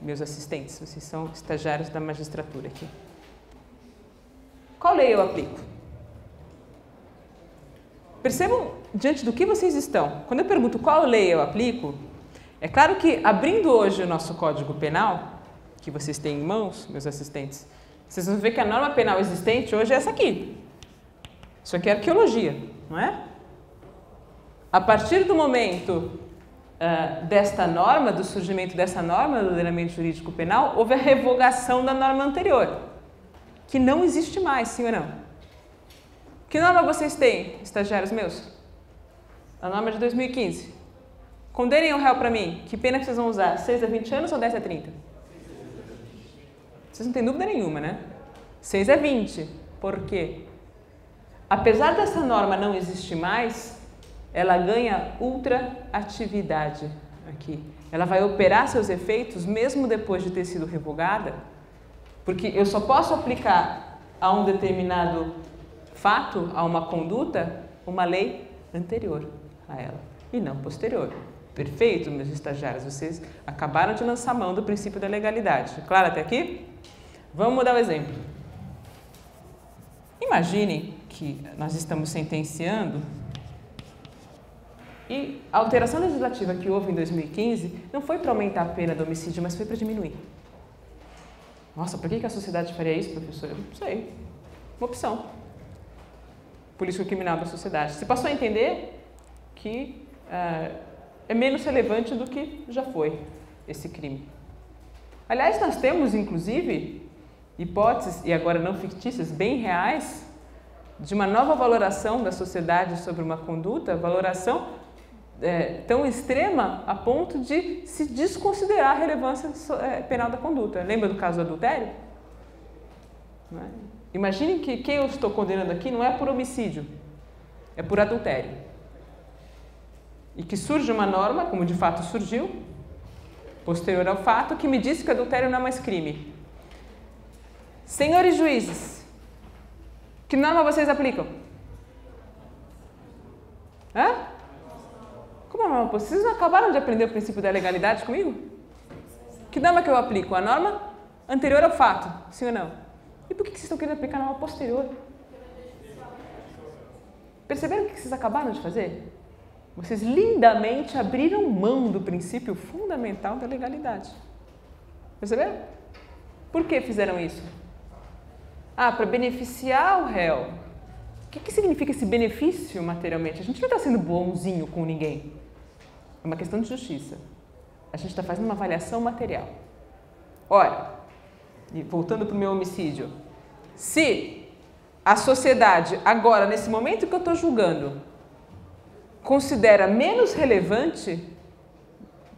meus assistentes, vocês são estagiários da magistratura aqui. Qual lei eu aplico? Percebam diante do que vocês estão. Quando eu pergunto qual lei eu aplico, é claro que, abrindo hoje o nosso Código Penal, que vocês têm em mãos, meus assistentes, vocês vão ver que a norma penal existente hoje é essa aqui. Isso aqui é arqueologia, não é? A partir do momento uh, desta norma, do surgimento dessa norma do ordenamento jurídico penal, houve a revogação da norma anterior, que não existe mais, sim ou não? Que norma vocês têm, estagiários meus? A norma de dois mil e quinze. Condenem o réu para mim. Que pena que vocês vão usar? seis a vinte anos ou dez a trinta? Vocês não têm dúvida nenhuma, né? seis a vinte. Por quê? Apesar dessa norma não existir mais, ela ganha ultraatividade aqui. Ela vai operar seus efeitos mesmo depois de ter sido revogada, porque eu só posso aplicar a um determinado fato, a uma conduta, uma lei anterior a ela e não posterior. Perfeito, meus estagiários, vocês acabaram de lançar mão do princípio da legalidade. Claro até aqui? Vamos mudar o exemplo. Imaginem que nós estamos sentenciando E a alteração legislativa que houve em dois mil e quinze não foi para aumentar a pena do homicídio, mas foi para diminuir. Nossa, por que a sociedade faria isso, professor? Eu não sei. Uma opção. Político criminal da sociedade. Você passou a entender que uh, é menos relevante do que já foi esse crime. Aliás, nós temos, inclusive, hipóteses, e agora não fictícias, bem reais, de uma nova valoração da sociedade sobre uma conduta, valoração é, tão extrema a ponto de se desconsiderar a relevância penal da conduta. Lembra do caso do adultério? Não é? Imaginem que quem eu estou condenando aqui não é por homicídio, é por adultério. E que surge uma norma, como de fato surgiu, posterior ao fato, que me diz que adultério não é mais crime. Senhores juízes, que norma vocês aplicam? Hã? Como é norma? Vocês não acabaram de aprender o princípio da legalidade comigo? Que norma que eu aplico? A norma anterior ao fato, sim ou não? E por que vocês estão querendo aplicar na aula posterior? Perceberam o que vocês acabaram de fazer? Vocês lindamente abriram mão do princípio fundamental da legalidade. Perceberam? Por que fizeram isso? Ah, para beneficiar o réu. O que, que significa esse benefício materialmente? A gente não está sendo bonzinho com ninguém. É uma questão de justiça. A gente está fazendo uma avaliação material. Ora, e voltando para o meu homicídio, se a sociedade, agora, nesse momento que eu estou julgando, considera menos relevante,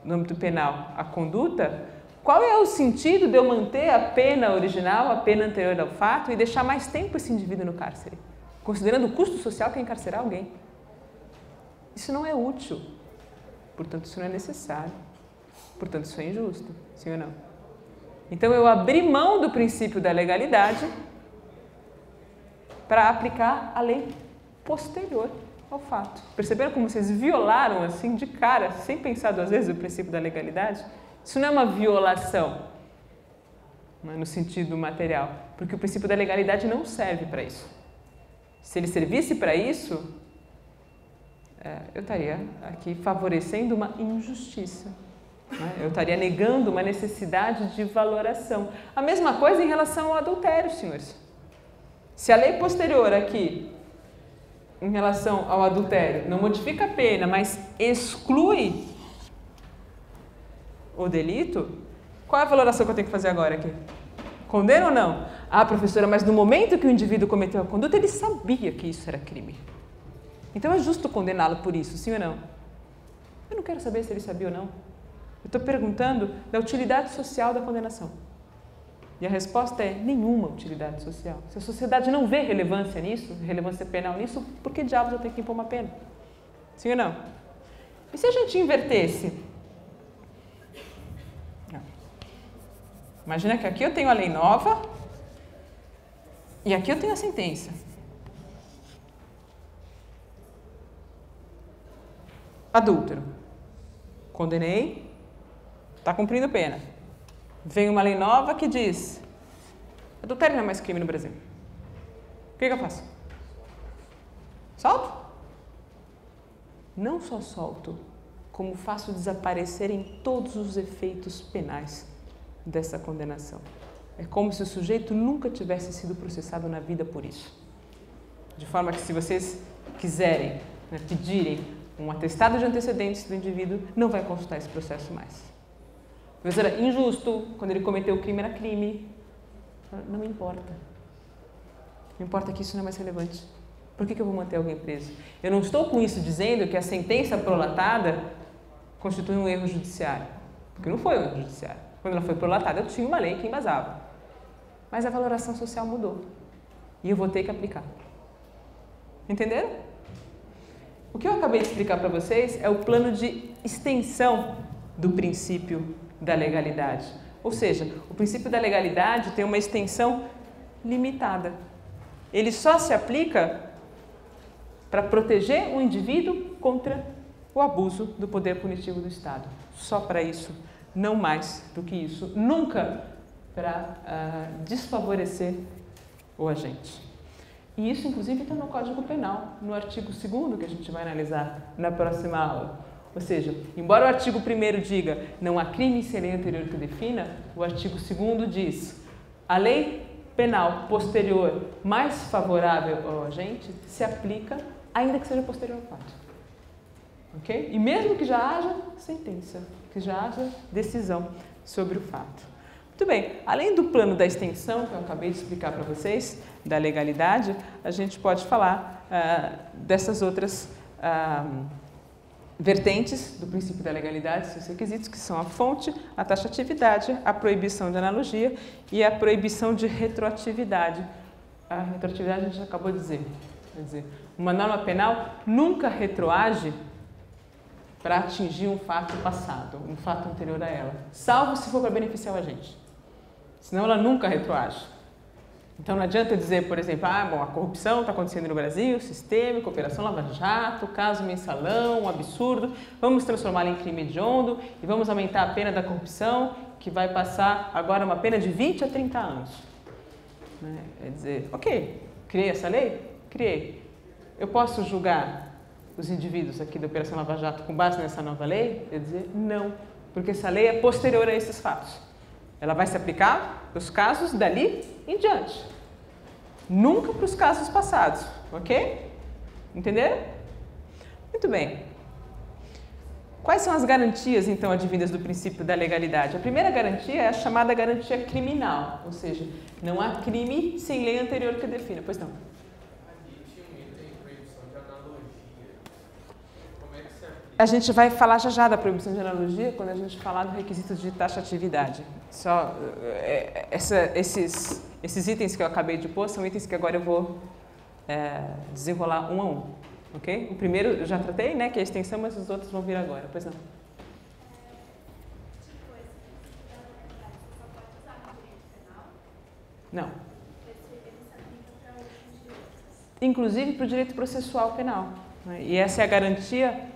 no âmbito penal, a conduta, qual é o sentido de eu manter a pena original, a pena anterior ao fato, e deixar mais tempo esse indivíduo no cárcere, considerando o custo social que é encarcerar alguém? Isso não é útil, portanto, isso não é necessário, portanto, isso é injusto, sim ou não? Então, eu abri mão do princípio da legalidade para aplicar a lei posterior ao fato. Perceberam como vocês violaram, assim, de cara, sem pensar duas vezes, o princípio da legalidade? Isso não é uma violação, não é no sentido material, porque o princípio da legalidade não serve para isso. Se ele servisse para isso, eu estaria aqui favorecendo uma injustiça. Eu estaria negando uma necessidade de valoração. A mesma coisa em relação ao adultério, senhores. Se a lei posterior aqui, em relação ao adultério, não modifica a pena, mas exclui o delito, qual é a valoração que eu tenho que fazer agora aqui? Condena ou não? Ah, professora, mas no momento que o indivíduo cometeu a conduta, ele sabia que isso era crime. Então é justo condená-lo por isso, sim ou não? Eu não quero saber se ele sabia ou não. Eu estou perguntando da utilidade social da condenação. E a resposta é nenhuma utilidade social. Se a sociedade não vê relevância nisso, relevância penal nisso, por que diabos eu tenho que impor uma pena? Sim ou não? E se a gente invertesse? Não. Imagina que aqui eu tenho a lei nova e aqui eu tenho a sentença. Adúltero. Condenei. Está cumprindo pena. Vem uma lei nova que diz: adultério não é mais crime no Brasil. O que, que eu faço? Solto? Não só solto, como faço desaparecerem todos os efeitos penais dessa condenação. É como se o sujeito nunca tivesse sido processado na vida por isso. De forma que, se vocês quiserem, né, pedirem um atestado de antecedentes do indivíduo, não vai consultar esse processo mais. Mas era injusto, quando ele cometeu o crime, era crime. Não me importa. Não importa que isso não é mais relevante. Por que, que eu vou manter alguém preso? Eu não estou com isso dizendo que a sentença prolatada constitui um erro judiciário. Porque não foi um erro judiciário. Quando ela foi prolatada, eu tinha uma lei que embasava. Mas a valoração social mudou. E eu vou ter que aplicar. Entenderam? O que eu acabei de explicar para vocês é o plano de extensão do princípio da legalidade. Ou seja, o princípio da legalidade tem uma extensão limitada. Ele só se aplica para proteger o indivíduo contra o abuso do poder punitivo do Estado. Só para isso, não mais do que isso. Nunca para ah, desfavorecer o agente. E isso, inclusive, está no Código Penal, no artigo segundo, que a gente vai analisar na próxima aula. Ou seja, embora o artigo primeiro diga não há crime sem lei anterior que defina, o artigo segundo diz a lei penal posterior mais favorável ao agente se aplica ainda que seja posterior ao fato. Ok? E mesmo que já haja sentença, que já haja decisão sobre o fato. Muito bem, além do plano da extensão, que eu acabei de explicar para vocês, da legalidade, a gente pode falar ah, dessas outras ah, vertentes do princípio da legalidade, seus requisitos, que são a fonte, a taxatividade, a proibição de analogia e a proibição de retroatividade. A retroatividade a gente acabou de dizer. Quer dizer, uma norma penal nunca retroage para atingir um fato passado, um fato anterior a ela, salvo se for para beneficiar o agente. Senão ela nunca retroage. Então não adianta dizer, por exemplo, ah, bom, a corrupção está acontecendo no Brasil, sistêmico, Operação Lava Jato, Caso Mensalão, um absurdo, vamos transformá-la em crime hediondo e vamos aumentar a pena da corrupção, que vai passar agora uma pena de vinte a trinta anos. Né? É dizer, ok, criei essa lei? Criei. Eu posso julgar os indivíduos aqui da Operação Lava Jato com base nessa nova lei? Eu dizer, não, porque essa lei é posterior a esses fatos. Ela vai se aplicar para os casos dali em diante. Nunca para os casos passados, ok? Entenderam? Muito bem. Quais são as garantias, então, advindas do princípio da legalidade? A primeira garantia é a chamada garantia criminal, ou seja, não há crime sem lei anterior que defina. Pois não. A gente vai falar já já da proibição de analogia quando a gente falar do requisito de taxatividade. Só, é, essa, esses, esses itens que eu acabei de pôr são itens que agora eu vou é, desenrolar um a um. Okay? O primeiro eu já tratei, né, que é a extensão, mas os outros vão vir agora. Pois não. Não. Inclusive para o direito processual penal. Né? E essa é a garantia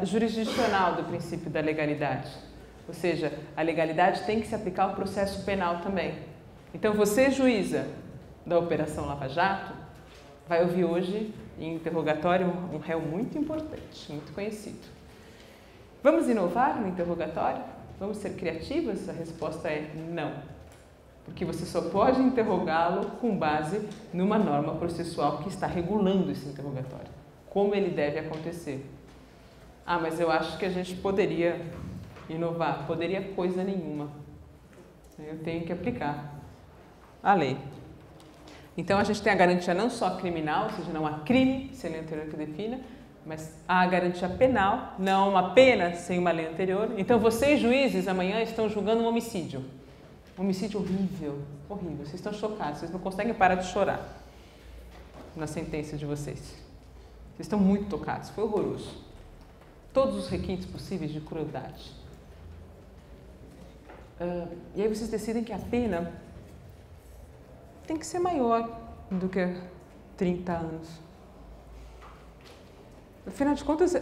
Uh, jurisdicional do princípio da legalidade, ou seja, a legalidade tem que se aplicar ao processo penal também. Então você, juíza da Operação Lava Jato, vai ouvir hoje em interrogatório um réu muito importante, muito conhecido. Vamos inovar no interrogatório? Vamos ser criativas? A resposta é não, porque você só pode interrogá-lo com base numa norma processual que está regulando esse interrogatório, como ele deve acontecer. Ah, mas eu acho que a gente poderia inovar. Poderia coisa nenhuma. Eu tenho que aplicar a lei. Então, a gente tem a garantia não só criminal, ou seja, não há crime sem lei anterior que defina, mas há a garantia penal, não há uma pena sem uma lei anterior. Então, vocês, juízes, amanhã estão julgando um homicídio. Um homicídio horrível, horrível. Vocês estão chocados, vocês não conseguem parar de chorar na sentença de vocês. Vocês estão muito tocados, foi horroroso. Todos os requintes possíveis de crueldade. Uh, e aí vocês decidem que a pena tem que ser maior do que trinta anos. Afinal de contas,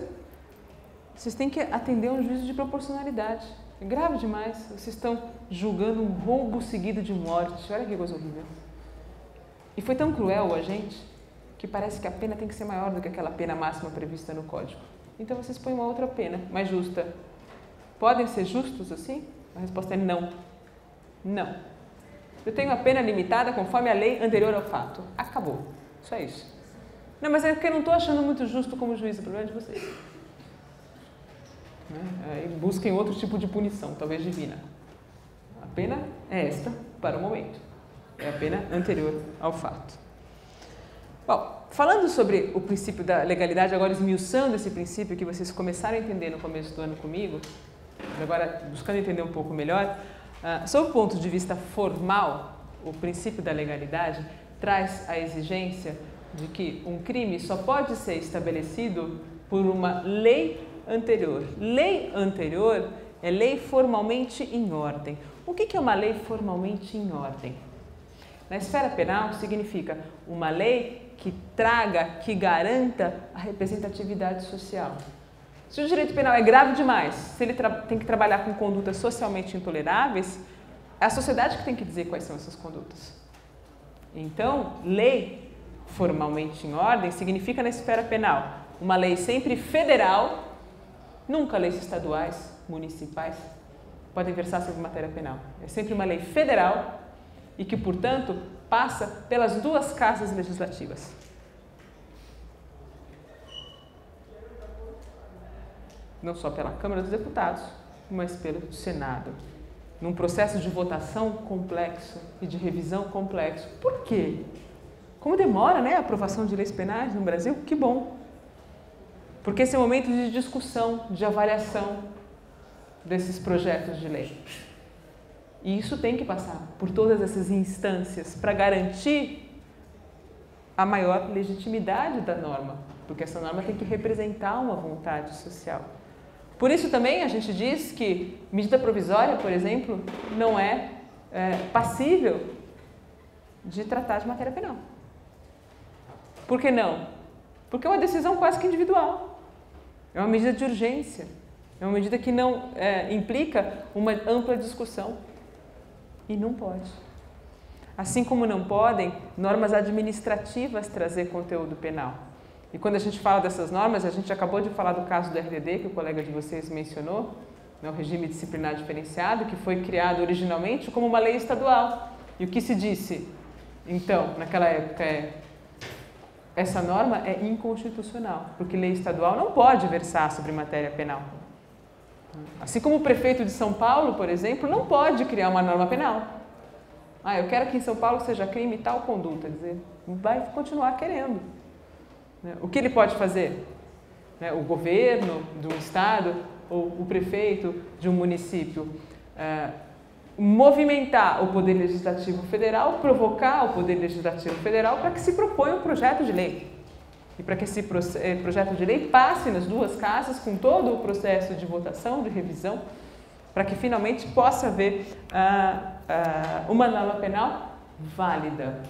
vocês têm que atender a um juízo de proporcionalidade. É grave demais. Vocês estão julgando um roubo seguido de morte. Olha que coisa horrível. E foi tão cruel o agente que parece que a pena tem que ser maior do que aquela pena máxima prevista no Código. Então vocês põem uma outra pena, mais justa. Podem ser justos assim? A resposta é não. Não. Eu tenho a pena limitada conforme a lei anterior ao fato. Acabou. Só isso. Não, mas é porque eu não estou achando muito justo como juiz. O problema é de vocês. Né? Aí busquem outro tipo de punição, talvez divina. A pena é esta para o momento. É a pena anterior ao fato. Bom. Falando sobre o princípio da legalidade, agora esmiuçando esse princípio que vocês começaram a entender no começo do ano comigo, agora buscando entender um pouco melhor, uh, sob o ponto de vista formal, o princípio da legalidade traz a exigência de que um crime só pode ser estabelecido por uma lei anterior. Lei anterior é lei formalmente em ordem. O que é uma lei formalmente em ordem? Na esfera penal, significa uma lei que traga, que garanta a representatividade social. Se o direito penal é grave demais, se ele tem que trabalhar com condutas socialmente intoleráveis, é a sociedade que tem que dizer quais são essas condutas. Então, lei formalmente em ordem, significa na esfera penal uma lei sempre federal, nunca leis estaduais, municipais, podem versar sobre matéria penal. É sempre uma lei federal e que, portanto, passa pelas duas casas legislativas. Não só pela Câmara dos Deputados, mas pelo Senado. Num processo de votação complexo e de revisão complexo. Por quê? Como demora, né, a aprovação de leis penais no Brasil? Que bom! Porque esse é um momento de discussão, de avaliação desses projetos de lei. E isso tem que passar por todas essas instâncias para garantir a maior legitimidade da norma, porque essa norma tem que representar uma vontade social. Por isso também a gente diz que medida provisória, por exemplo, não é, é passível de tratar de matéria penal. Por que não? Porque é uma decisão quase que individual, é uma medida de urgência, é uma medida que não é, implica uma ampla discussão. E não pode. Assim como não podem normas administrativas trazer conteúdo penal. E quando a gente fala dessas normas, a gente acabou de falar do caso do R D D, que o colega de vocês mencionou, né, o Regime Disciplinar Diferenciado, que foi criado originalmente como uma lei estadual. E o que se disse, então, naquela época é: essa norma é inconstitucional, porque lei estadual não pode versar sobre matéria penal. Assim como o prefeito de São Paulo, por exemplo, não pode criar uma norma penal. Ah, eu quero que em São Paulo seja crime tal conduta. Quer dizer, vai continuar querendo. O que ele pode fazer? O governo de um estado ou o prefeito de um município movimentar o Poder Legislativo Federal, provocar o Poder Legislativo Federal para que se proponha um projeto de lei. E para que esse projeto de lei passe nas duas casas com todo o processo de votação, de revisão, para que finalmente possa haver uh, uh, uma norma penal válida.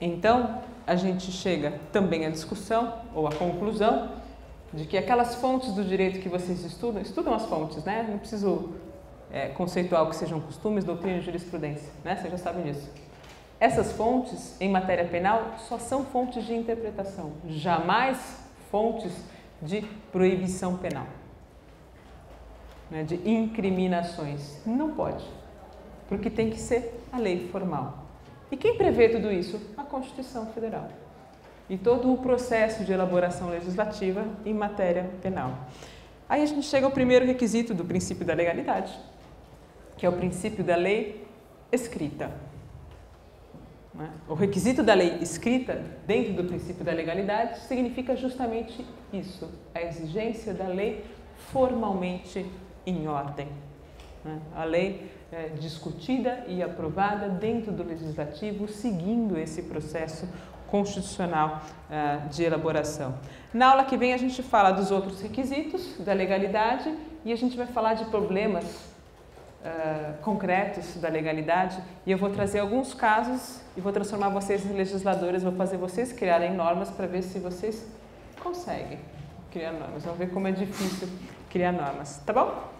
Então, a gente chega também à discussão, ou à conclusão, de que aquelas fontes do direito que vocês estudam, estudam as fontes, né? Não preciso é, conceituar o que sejam costumes, doutrina e jurisprudência, né? Vocês já sabem disso. Essas fontes, em matéria penal, só são fontes de interpretação, jamais fontes de proibição penal, né, de incriminações. Não pode, porque tem que ser a lei formal. E quem prevê tudo isso? A Constituição Federal. E todo o processo de elaboração legislativa em matéria penal. Aí a gente chega ao primeiro requisito do princípio da legalidade, que é o princípio da lei escrita. O requisito da lei escrita, dentro do princípio da legalidade, significa justamente isso, a exigência da lei formalmente em ordem. A lei é discutida e aprovada dentro do legislativo, seguindo esse processo constitucional de elaboração. Na aula que vem a gente fala dos outros requisitos da legalidade e a gente vai falar de problemas Uh, concretos da legalidade, e eu vou trazer alguns casos e vou transformar vocês em legisladores, vou fazer vocês criarem normas para ver se vocês conseguem criar normas. Vamos ver como é difícil criar normas, tá bom?